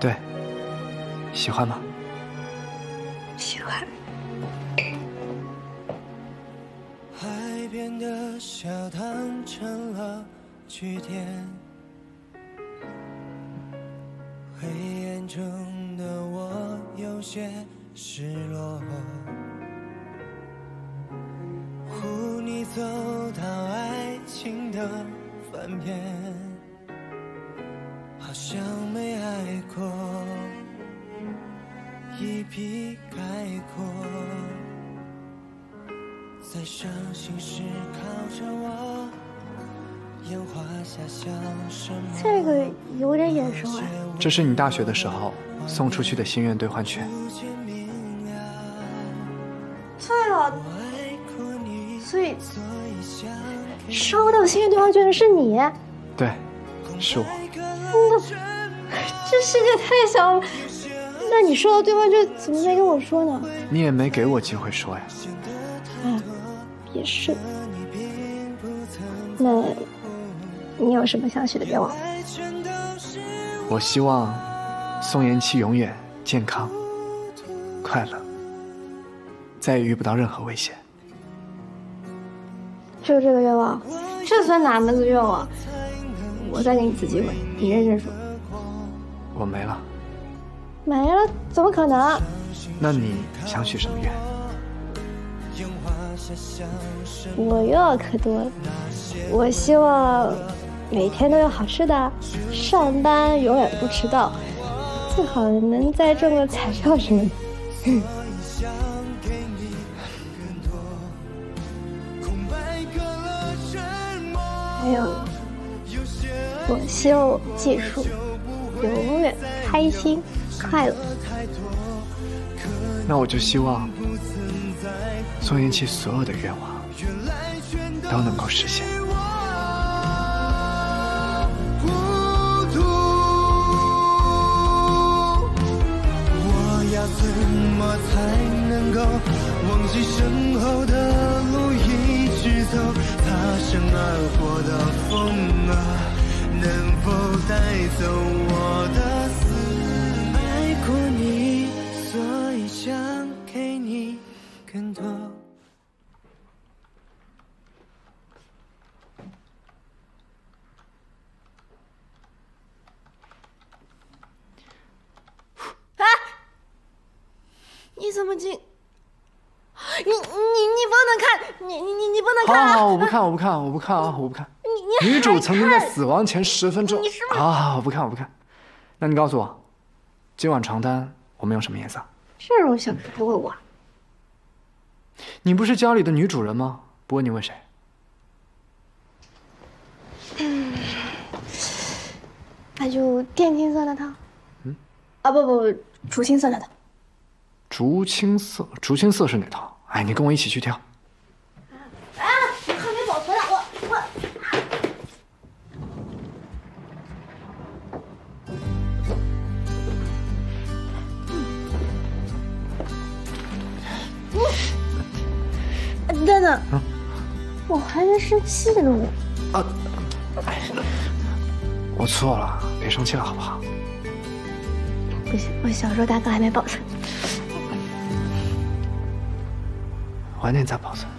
对，喜欢吗？喜欢。海边的小摊成了据点，黑暗中的我有些失落。 护你走到爱情的反面，好像没爱过，一笔概括。在伤心时靠着我，烟花下像什么？这个有点眼熟哎。这是你大学的时候送出去的心愿兑换券。对了。 所以，收到心愿兑换券的是你？对，是我。那这世界太小了。那你收到兑换券怎么没跟我说呢？你也没给我机会说呀。嗯，也是。那，你有什么想许的愿望？我希望宋妍希永远健康、快乐，再也遇不到任何危险。 就这个愿望，这算哪门子愿望？我再给你一次机会，你认真说。我没了。没了？怎么可能？那你想许什么愿？我愿望可多了，我希望每天都有好吃的，上班永远不迟到，最好能再中个彩票什么的。还有，我希望我记住，永远开心快乐。那我就希望宋妍希所有的愿望都能够实现。 怎么才能够忘记身后的路一直走？擦身而过的风啊，能否带走我的思念？爱过你，所以想给你更多。啊！ 你怎么进？你你你不能看！你你你你不能看、啊！好， 好，我不看，我不看，我不看啊，我不看。你你女主曾经在死亡前十分钟。你是不是？好好，我不看，我不看。那你告诉我，今晚床单我们用什么颜色？这种小事还问我？你不是家里的女主人吗？不问你问谁？嗯，那就靛青色那套。嗯，啊不不，竹青色那套。竹青色，竹青色是哪套？哎，你跟我一起去挑。啊，我还没保存好，我我。嗯，等等。嗯 我还没生气呢，我啊，哎，我错了，别生气了，好不好？不行，我小时候大哥还没保存，晚点再保存。